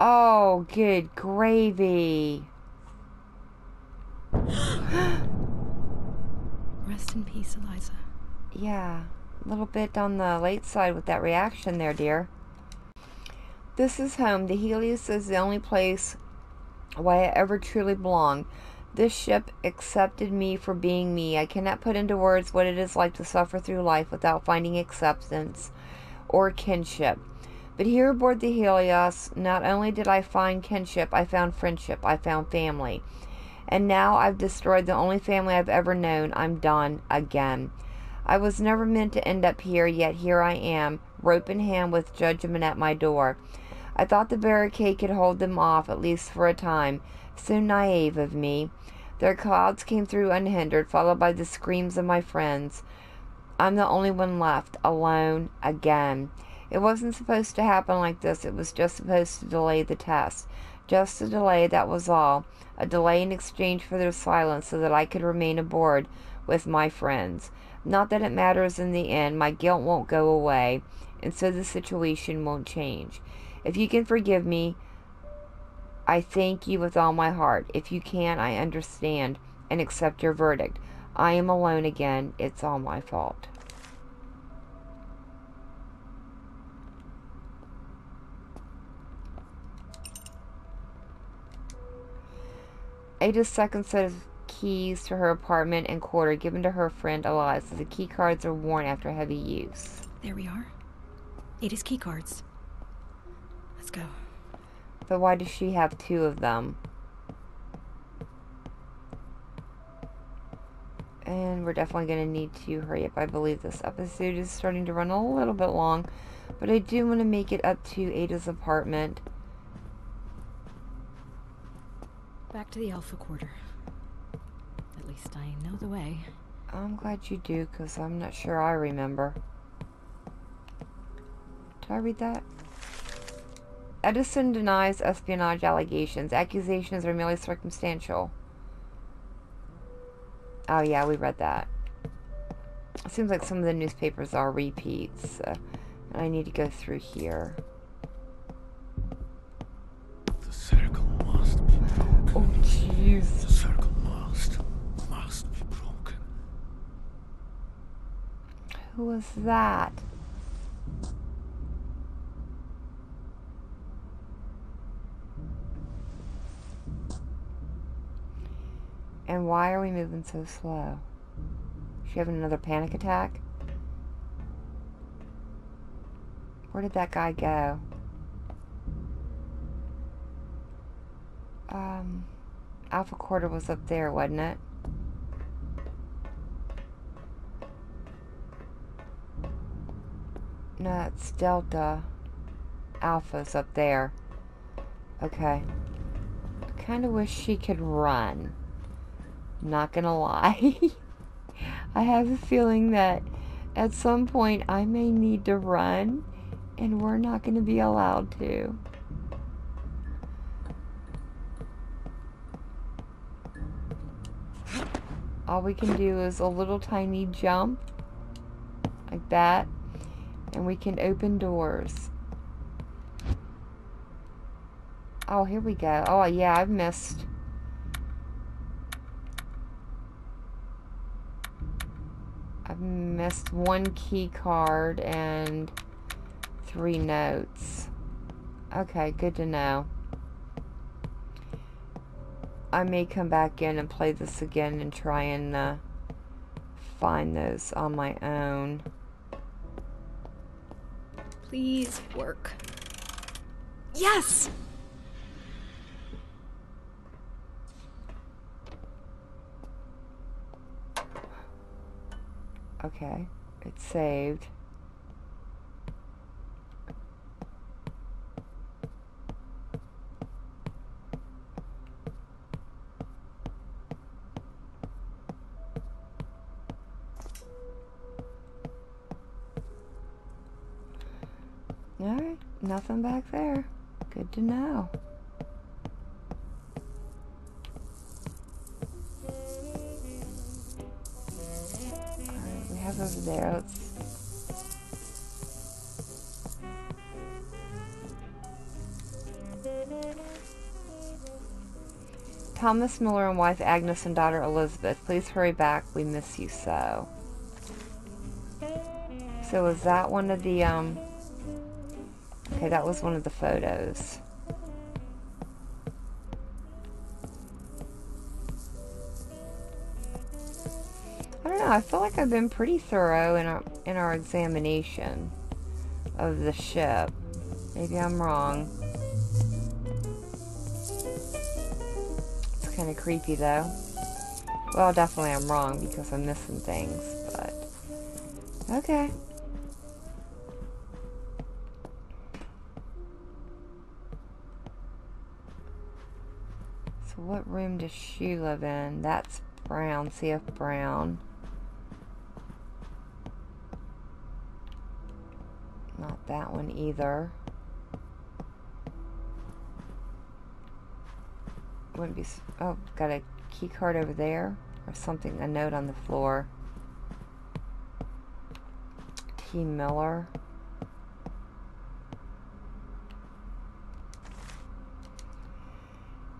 Oh, good gravy. Rest in peace, Eliza. Yeah, a little bit on the late side with that reaction there, dear. This is home. The Helios is the only place why I ever truly belonged. This ship accepted me for being me. I cannot put into words what it is like to suffer through life without finding acceptance or kinship. But here aboard the Helios, not only did I find kinship, I found friendship, I found family. And now I've destroyed the only family I've ever known. I'm done again. I was never meant to end up here, yet here I am, rope in hand with judgment at my door. I thought the barricade could hold them off, at least for a time. So naive of me. Their clouds came through unhindered, followed by the screams of my friends. I'm the only one left, alone, again. It wasn't supposed to happen like this. It was just supposed to delay the test. Just a delay, that was all. A delay in exchange for their silence so that I could remain aboard with my friends. Not that it matters in the end. My guilt won't go away, and so the situation won't change. If you can forgive me, I thank you with all my heart. If you can't, I understand and accept your verdict. I am alone again. It's all my fault. Ada's second set of keys to her apartment and quarter given to her friend Eliza. The key cards are worn after heavy use. There we are. Ada's key cards. Let's go. But why does she have two of them? And we're definitely going to need to hurry up. I believe this episode is starting to run a little bit long, but I do want to make it up to Ada's apartment. Back to the Alpha Quarter. At least I know the way. I'm glad you do, because I'm not sure I remember. Did I read that? Edison denies espionage allegations. Accusations are merely circumstantial. Oh, yeah, we read that. It seems like some of the newspapers are repeats. Uh, and I need to go through here. The circle must be broken. Oh, jeez. The circle must, must be broken. Who was that? And why are we moving so slow? Is she having another panic attack? Where did that guy go? Um, Alpha Quarter was up there, wasn't it? No, it's Delta. Alpha's up there. Okay. I kind of wish she could run. Not gonna lie. I have a feeling that at some point I may need to run and we're not gonna be allowed to. All we can do is a little tiny jump like that and we can open doors. Oh, here we go. Oh yeah, I've missed. Missed one key card and three notes. Okay, good to know. I may come back in and play this again and try and uh, find those on my own. Please work. Yes! Okay, it's saved. Alright, nothing back there. Good to know. Over there, let's... Thomas Miller and wife Agnes and daughter Elizabeth, please hurry back, we miss you so. So was that one of the, um... okay, that was one of the photos. I feel like I've been pretty thorough in our, in our examination of the ship. Maybe I'm wrong. It's kind of creepy though. Well, definitely I'm wrong because I'm missing things, but... okay. So what room does she live in? That's Brown, C F Brown. Not that one either. Wouldn't be. Oh, got a key card over there, or something. A note on the floor. T. Miller.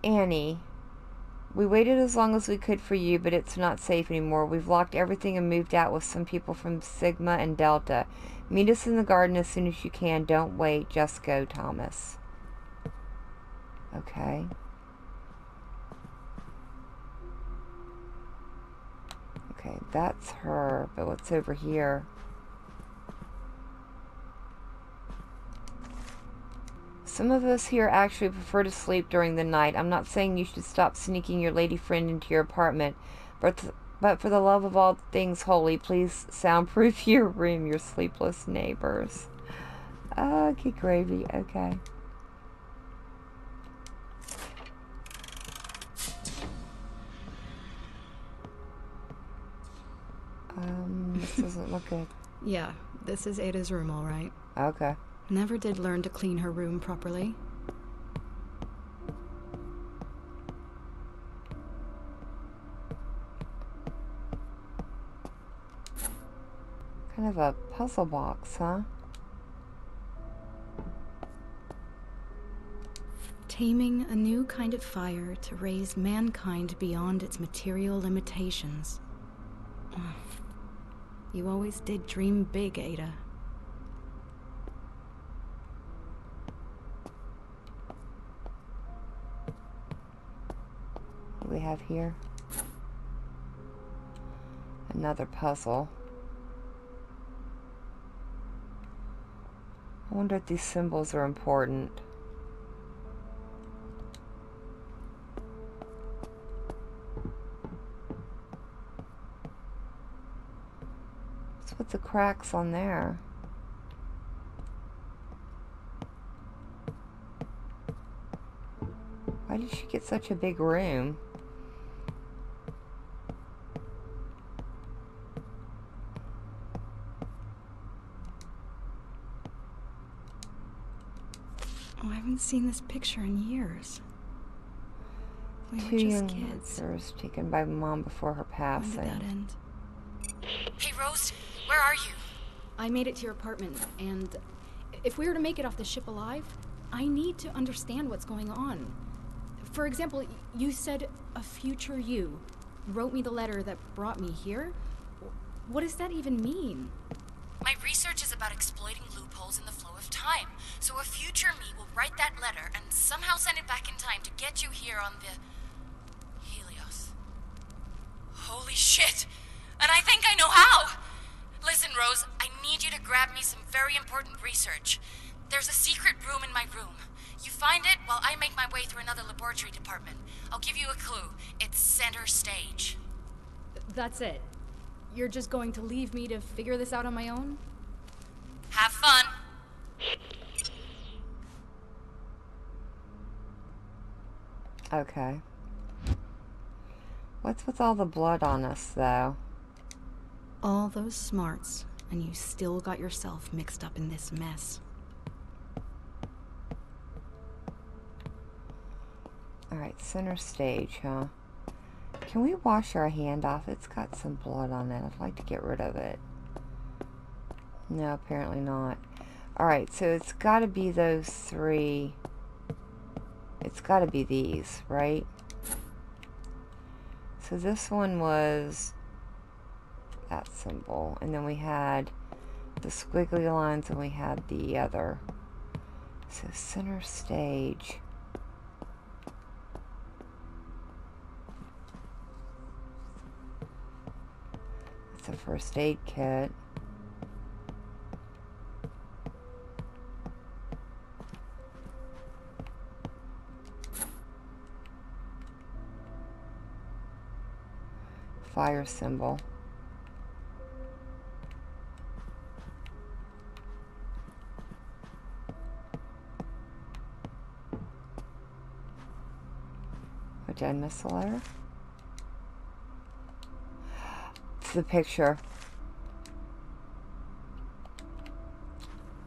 Annie, we waited as long as we could for you, but it's not safe anymore. We've locked everything and moved out with some people from Sigma and Delta. Meet us in the garden as soon as you can. Don't wait. Just go, Thomas. Okay. Okay, that's her. But what's over here? Some of us here actually prefer to sleep during the night. I'm not saying you should stop sneaking your lady friend into your apartment, but... Th But for the love of all things holy, please soundproof your room, your sleepless neighbors. Okay, gravy. Okay. Um, this doesn't look good. Yeah, this is Ada's room, all right. Okay. Never did learn to clean her room properly. Kind of a puzzle box, huh? Taming a new kind of fire to raise mankind beyond its material limitations. You always did dream big, Ada. What do we have here? Another puzzle. I wonder if these symbols are important. The cracks on there. Why did she get such a big room? Oh, I haven't seen this picture in years. We were just kids. Two young taken by mom before her passing. When did that end? Hey, Rose. Where are you? I made it to your apartment, and if we were to make it off the ship alive, I need to understand what's going on. For example, you said a future you wrote me the letter that brought me here. What does that even mean? My research is about exploiting loopholes in the flow of time. So a future me will write that letter and somehow send it back in time to get you here on the Helios. Holy shit! And I think I know how! Listen, Rose, I need you to grab me some very important research. There's a secret room in my room. You find it while I make my way through another laboratory department. I'll give you a clue. It's center stage. That's it. You're just going to leave me to figure this out on my own? Have fun. Okay. What's with all the blood on us, though? All those smarts, and you still got yourself mixed up in this mess. Alright, center stage, huh? Can we wash our hand off? It's got some blood on it. I'd like to get rid of it. No, apparently not. Alright, so it's got to be those three. It's got to be these, right? So this one was... that symbol, and then we had the squiggly lines, and we had the other. So center stage. It's a first aid kit. Fire symbol. Did I miss the letter? It's the picture.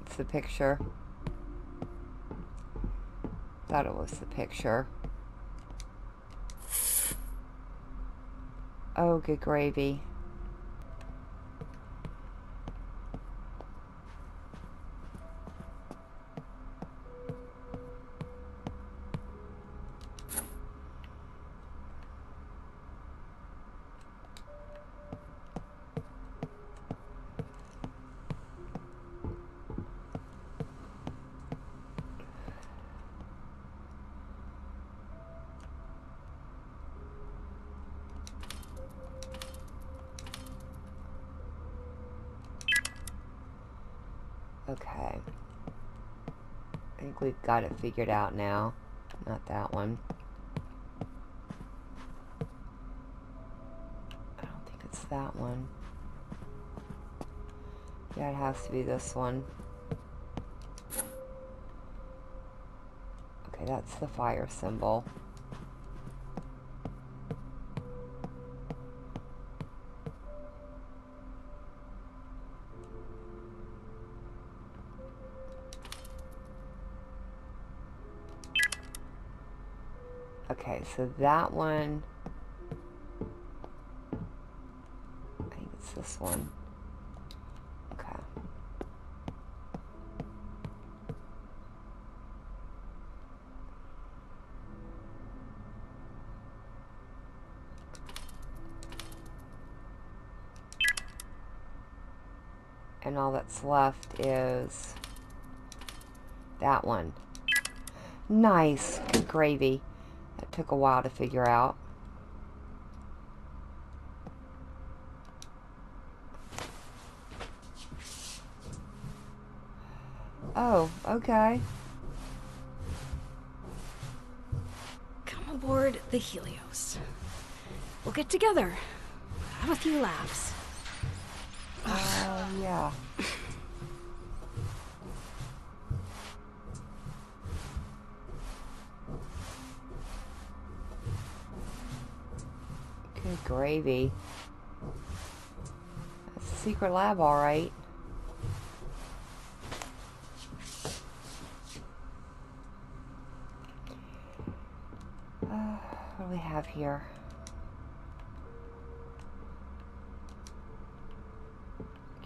It's the picture. Thought it was the picture. Oh, good gravy. Okay, I think we've got it figured out now. Not that one. I don't think it's that one. Yeah, it has to be this one. Okay, that's the fire symbol. Okay, so that one, I think it's this one. Okay. And all that's left is that one. Nice, good gravy. That took a while to figure out. Oh, okay. Come aboard the Helios. We'll get together. Have a few laughs. Uh, yeah. Good gravy. That's a secret lab, all right. Uh, what do we have here?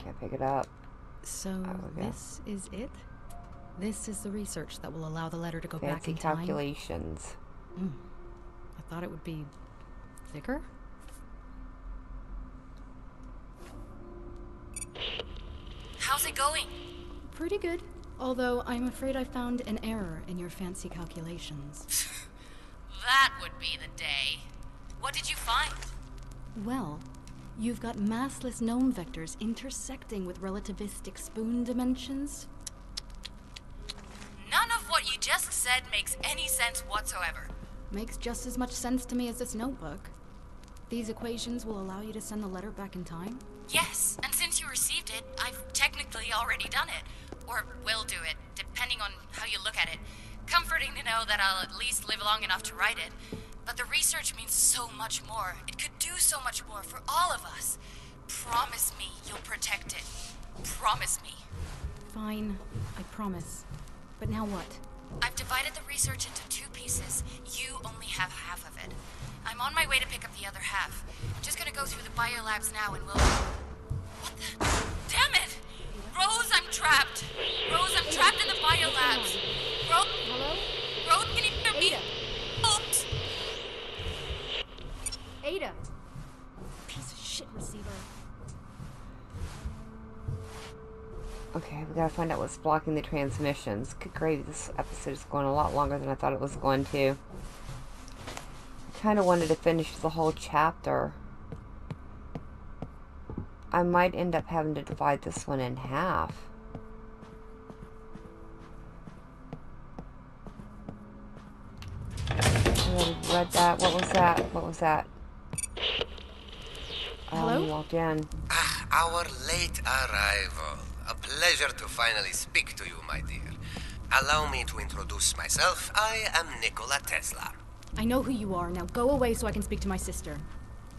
Can't pick it up. So this is it? This is the research that will allow the letter to go back in time? Fancy calculations. Mm. I thought it would be thicker. How's it going? Pretty good, although I'm afraid I found an error in your fancy calculations. That would be the day. What did you find? Well, you've got massless gnome vectors intersecting with relativistic spoon dimensions. None of what you just said makes any sense whatsoever. Makes just as much sense to me as this notebook. These equations will allow you to send the letter back in time? Yes, and since you received it, I've technically already done it. Or will do it, depending on how you look at it. Comforting to know that I'll at least live long enough to write it. But the research means so much more. It could do so much more for all of us. Promise me you'll protect it. Promise me. Fine, I promise. But now what? I've divided the research into two pieces. You only have half of it. I'm on my way to pick up the other half. I'm just gonna go through the biolabs now and we'll... What the... Damn it! Rose, I'm trapped! Rose, I'm trapped in the biolabs! Rose... Hello? Rose, can you hear me? Oops! Ada! Piece of shit receiver. Okay, we gotta find out what's blocking the transmissions. Good gravy, this episode is going a lot longer than I thought it was going to. Kind of wanted to finish the whole chapter. I might end up having to divide this one in half. I read that. What was that? What was that? Hello? Um, walked in. Ah, our late arrival. A pleasure to finally speak to you, my dear. Allow me to introduce myself. I am Nikola Tesla. I know who you are. Now go away so I can speak to my sister.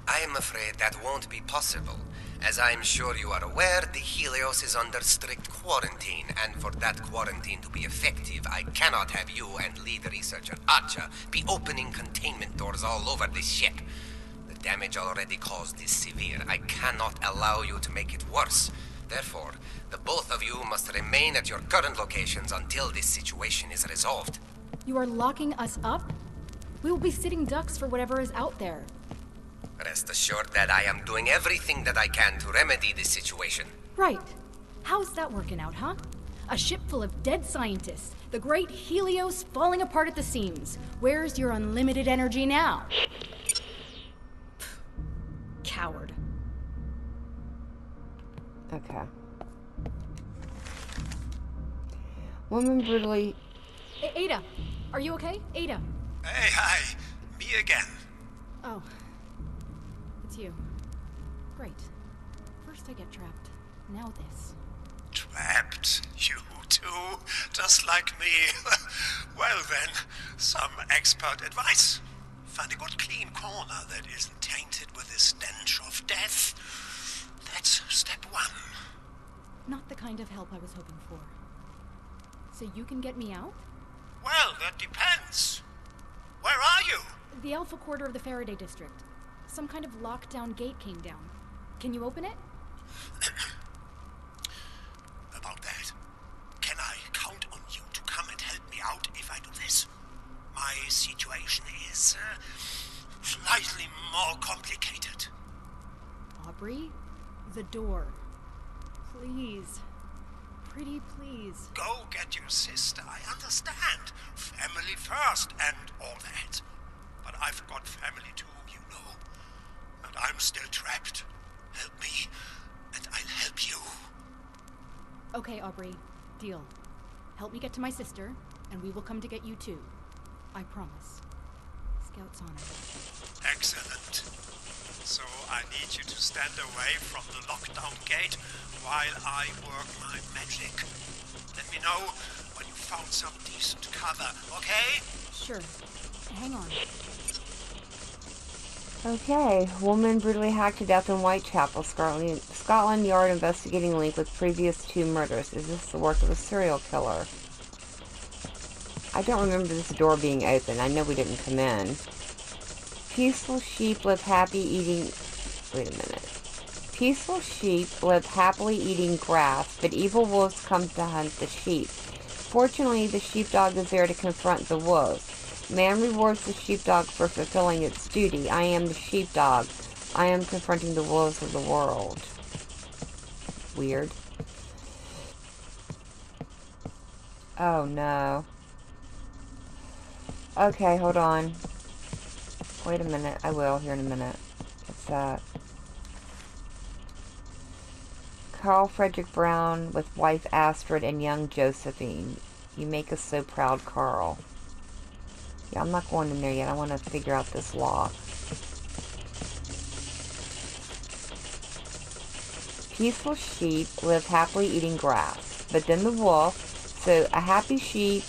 I am afraid that won't be possible. As I am sure you are aware, the Helios is under strict quarantine, and for that quarantine to be effective, I cannot have you and lead researcher Archer be opening containment doors all over this ship. The damage already caused is severe. I cannot allow you to make it worse. Therefore, the both of you must remain at your current locations until this situation is resolved. You are locking us up? We will be sitting ducks for whatever is out there. Rest assured that I am doing everything that I can to remedy this situation. Right. How's that working out, huh? A ship full of dead scientists. The great Helios falling apart at the seams. Where's your unlimited energy now? Coward. Okay. Woman brutally... A- Ada! Are you okay? Ada! Hey, hi. Me again. Oh. It's you. Great. First I get trapped. Now this. Trapped? You too? Just like me? Well then, some expert advice. Find a good clean corner that isn't tainted with the stench of death. That's step one. Not the kind of help I was hoping for. So you can get me out? Well, that depends. Where are you? The Alpha quarter of the Faraday district. Some kind of lockdown gate came down. Can you open it? About that. Can I count on you to come and help me out if I do this? My situation is uh, slightly more complicated. Aubrey, the door. Please. Pretty please. Go get your sister, I understand. Family first and all that. But I've got family too, you know. And I'm still trapped. Help me, and I'll help you. Okay, Aubrey. Deal. Help me get to my sister, and we will come to get you too. I promise. Scout's on it. Excellent. So I need you to stand away from the lockdown gate while I work my magic. Let me know when you found some decent cover, okay? Sure. Hang on. Okay, woman brutally hacked to death in Whitechapel, Scotland, Scotland Yard, investigating link with previous two murders. Is this the work of a serial killer? I don't remember this door being open. I know we didn't come in. Peaceful sheep live happy eating... Wait a minute. Peaceful sheep live happily eating grass, but evil wolves come to hunt the sheep. Fortunately, the sheepdog is there to confront the wolves. Man rewards the sheepdog for fulfilling its duty. I am the sheepdog. I am confronting the wolves of the world. Weird. Oh, no. Okay, hold on. Wait a minute. I will here in a minute. What's that? Carl Frederick Brown with wife Astrid and young Josephine. You make us so proud, Carl. Yeah, I'm not going in there yet. I want to figure out this lock. Peaceful sheep live happily eating grass. But then the wolf. So a happy sheep,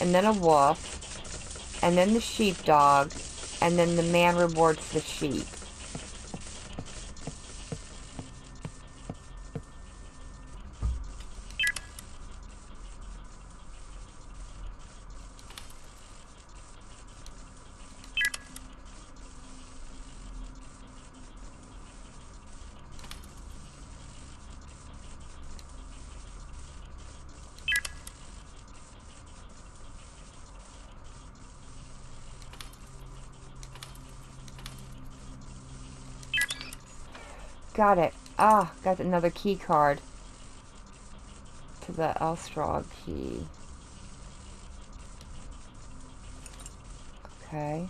and then a wolf, and then the sheepdog, and then the man rewards the sheep. Got it. Ah, got another key card. To the Elstrog key. Okay.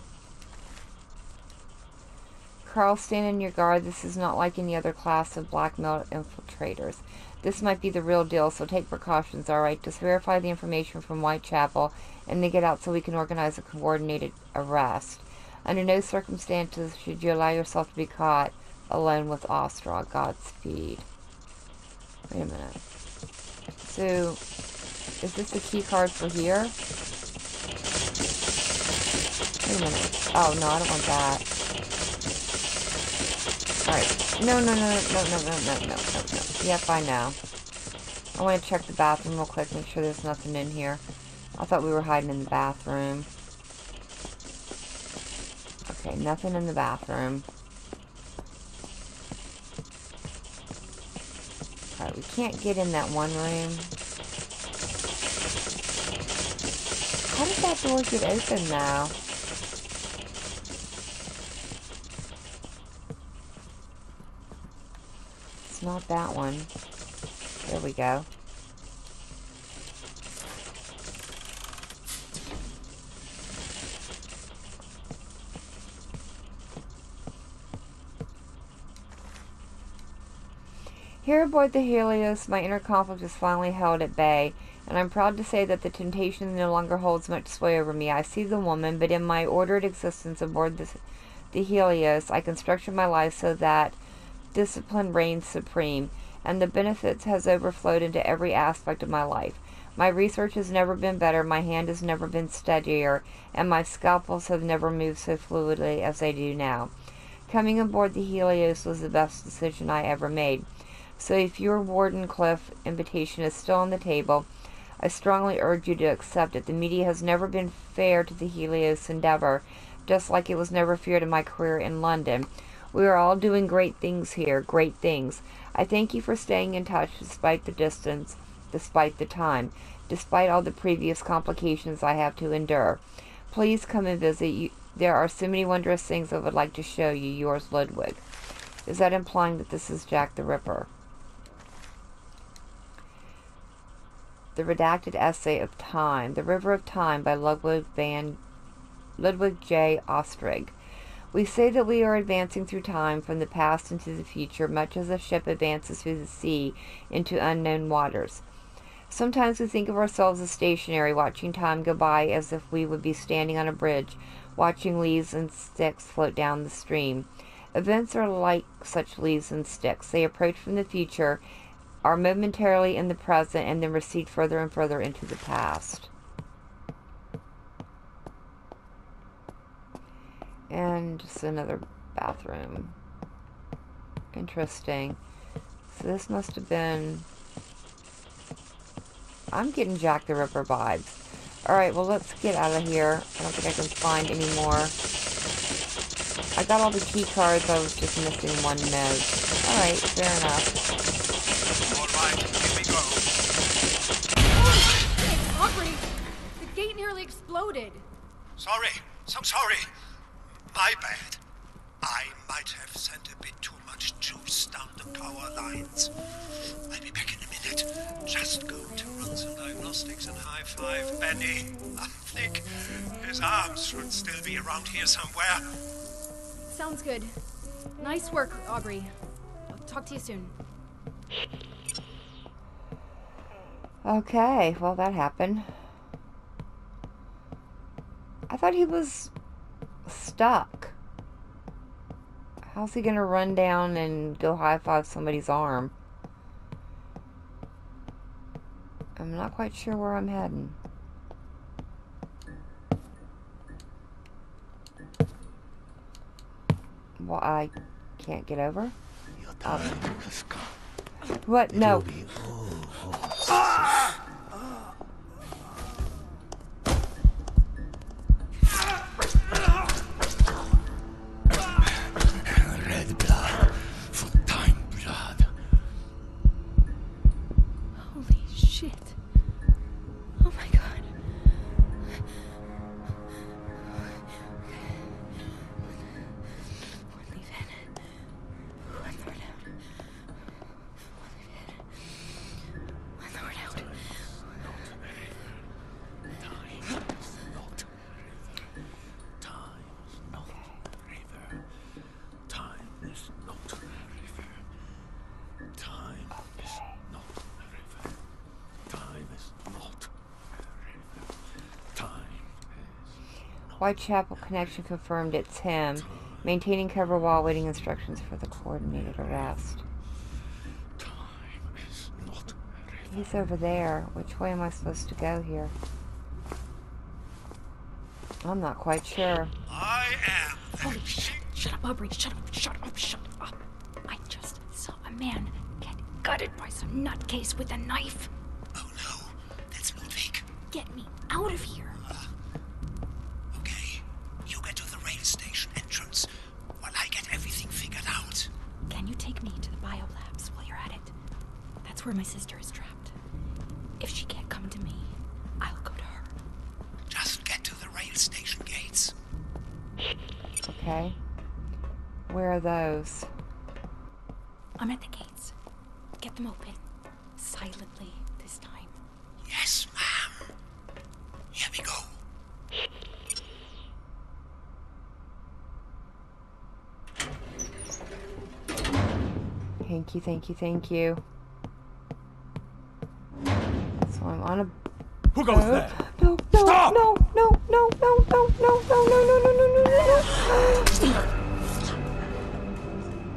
Carl, stand in your guard. This is not like any other class of blackmail infiltrators. This might be the real deal, so take precautions, alright? Just verify the information from Whitechapel and then get out so we can organize a coordinated arrest. Under no circumstances should you allow yourself to be caught alone with Ostrog. Godspeed. Wait a minute. So, is this the key card for here? Wait a minute. Oh, no, I don't want that. Alright. No, no, no, no, no, no, no, no, no, no. Yep, I know. I want to check the bathroom real quick, make sure there's nothing in here. I thought we were hiding in the bathroom. Okay, nothing in the bathroom. Alright, we can't get in that one room. How did that door get open now? It's not that one. There we go. Here aboard the Helios, my inner conflict is finally held at bay, and I'm proud to say that the temptation no longer holds much sway over me. I see the woman, but in my ordered existence aboard this, the Helios, I can structure my life so that discipline reigns supreme, and the benefits has overflowed into every aspect of my life. My research has never been better, my hand has never been steadier, and my scalpels have never moved so fluidly as they do now. Coming aboard the Helios was the best decision I ever made. So if your Wardenclyffe invitation is still on the table, I strongly urge you to accept it. The media has never been fair to the Helios endeavor, just like it was never feared in my career in London. We are all doing great things here, great things. I thank you for staying in touch despite the distance, despite the time, despite all the previous complications I have to endure. Please come and visit you. There are so many wondrous things I would like to show you. Yours, Ludwig. Is that implying that this is Jack the Ripper? The Redacted Essay of Time, The River of Time by Ludwig van Ludwig J. Ostrig. We say that we are advancing through time from the past into the future, much as a ship advances through the sea into unknown waters. Sometimes we think of ourselves as stationary, watching time go by as if we would be standing on a bridge, watching leaves and sticks float down the stream. Events are like such leaves and sticks. They approach from the future, are momentarily in the present, and then recede further and further into the past. And just another bathroom. Interesting. So this must have been... I'm getting Jack the Ripper vibes. Alright, well, let's get out of here. I don't think I can find any more. I got all the key cards. I was just missing one node. Alright, fair enough. Exploded. Sorry, so sorry. My bad. I might have sent a bit too much juice down the power lines. I'll be back in a minute. Just go to Ronson Diagnostics and high five Benny. I think his arms should still be around here somewhere. Sounds good. Nice work, Aubrey. I'll talk to you soon. Okay, well, that happened. I thought he was stuck. How's he gonna run down and go high-five somebody's arm? I'm not quite sure where I'm heading. Well, I can't get over. Your time um, has come. What? It no. Whitechapel connection confirmed. It's him. Maintaining cover while waiting instructions for the coordinated arrest. He's over there. Which way am I supposed to go here? I'm not quite sure. I am. Holy shit! Shut up, Aubrey. Shut up. Shut up. Shut up. I just saw a man get gutted by some nutcase with a knife. Oh no! That's Ludwig. Get me out of here. Where my sister is trapped. If she can't come to me, I'll go to her. Just get to the rail station gates. Okay. Where are those? I'm at the gates. Get them open. Silently this time. Yes, ma'am. Here we go. Thank you, thank you, thank you. I'm on a... Who goes oh. there? No, no, Stop! no, no, no, no, no, no, no, no, no, no, no, no, no,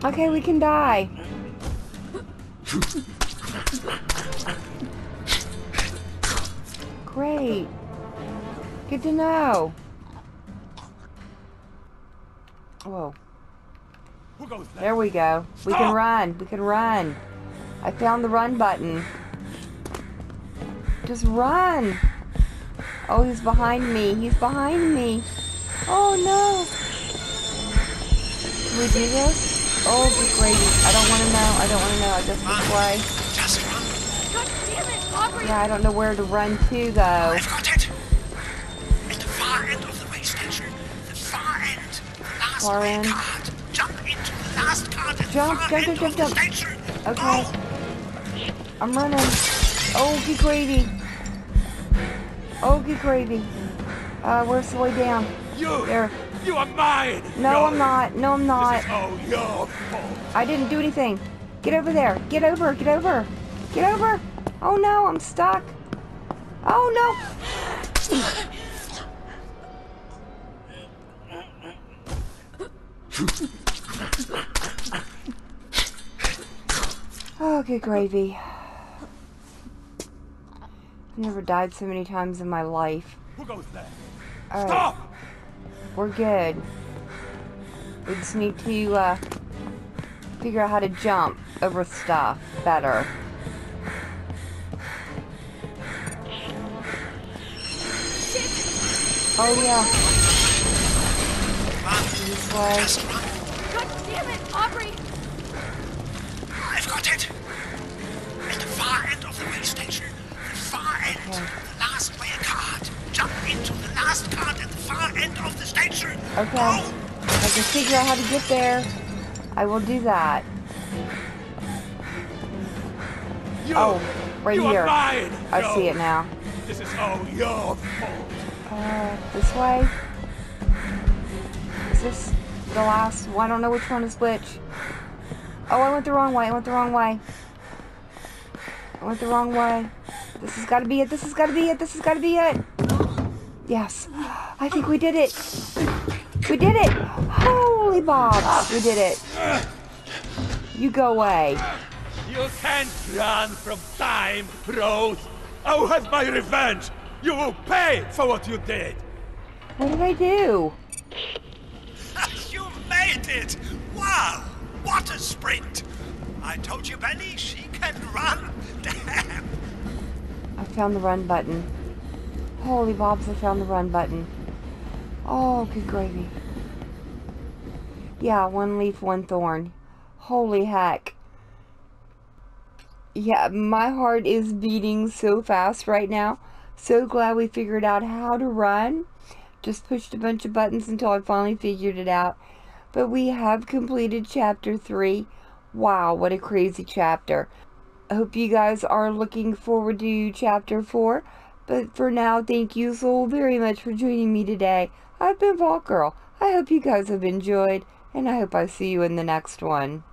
no. Okay, we can die. Great. Good to know. Whoa. Who goes there? There we go. We Stop! can run. We can run. I found the run button. Just run! Oh, he's behind me. He's behind me. Oh no! Can we do this? Oh, good gravy. I don't want to know. I don't want to know. I just want to play. Just run. God damn it, Aubrey! Yeah, I don't know where to run to though. I've got it. At the far end of the way station. The far end. The last far way end. Card. Jump into the last card. At jump, far jump, end jump, jump, jump. Okay. Go. I'm running. Oh, good gravy. Oh, good gravy. Uh, where's the way down? You! There. You are mine! No, no, I'm not. No, I'm not. Oh, your fault. I didn't do anything. Get over there. Get over. Get over. Get over. Oh, no. I'm stuck. Oh, no. Oh, good gravy. I've never died so many times in my life. Who goes there? All right. Stop! We're good. We just need to uh, figure out how to jump over stuff better. Oh yeah. This way. God damn it, Aubrey! I've got it. At the far end of the way station. The far end. Okay. The last way card. Jump into the last card at the far end of the station. Okay. Go. I can figure out how to get there. I will do that. You, oh, right you here. Are mine. I no. see it now. This is all your fault. Uh, this way. Is this the last one? I don't know which one is which. Oh, I went the wrong way. I went the wrong way. I went the wrong way. This has got to be it. This has got to be it. This has got to be it. Yes. I think we did it. We did it. Holy Bob. We did it. You go away. You can't run from time, Rose. I will have my revenge. You will pay for what you did. What did I do? You made it. Wow. What a sprint. I told you, Benny, she can run. Damn. I found the run button. Holy Bobs, I found the run button. Oh, good gravy. Yeah, one leaf, one thorn. Holy heck. Yeah, my heart is beating so fast right now. So glad we figured out how to run. Just pushed a bunch of buttons until I finally figured it out. But we have completed chapter three. Wow, what a crazy chapter. I hope you guys are looking forward to chapter four. But for now, thank you so very much for joining me today. I've been Vault Girl. I hope you guys have enjoyed, and I hope I see you in the next one.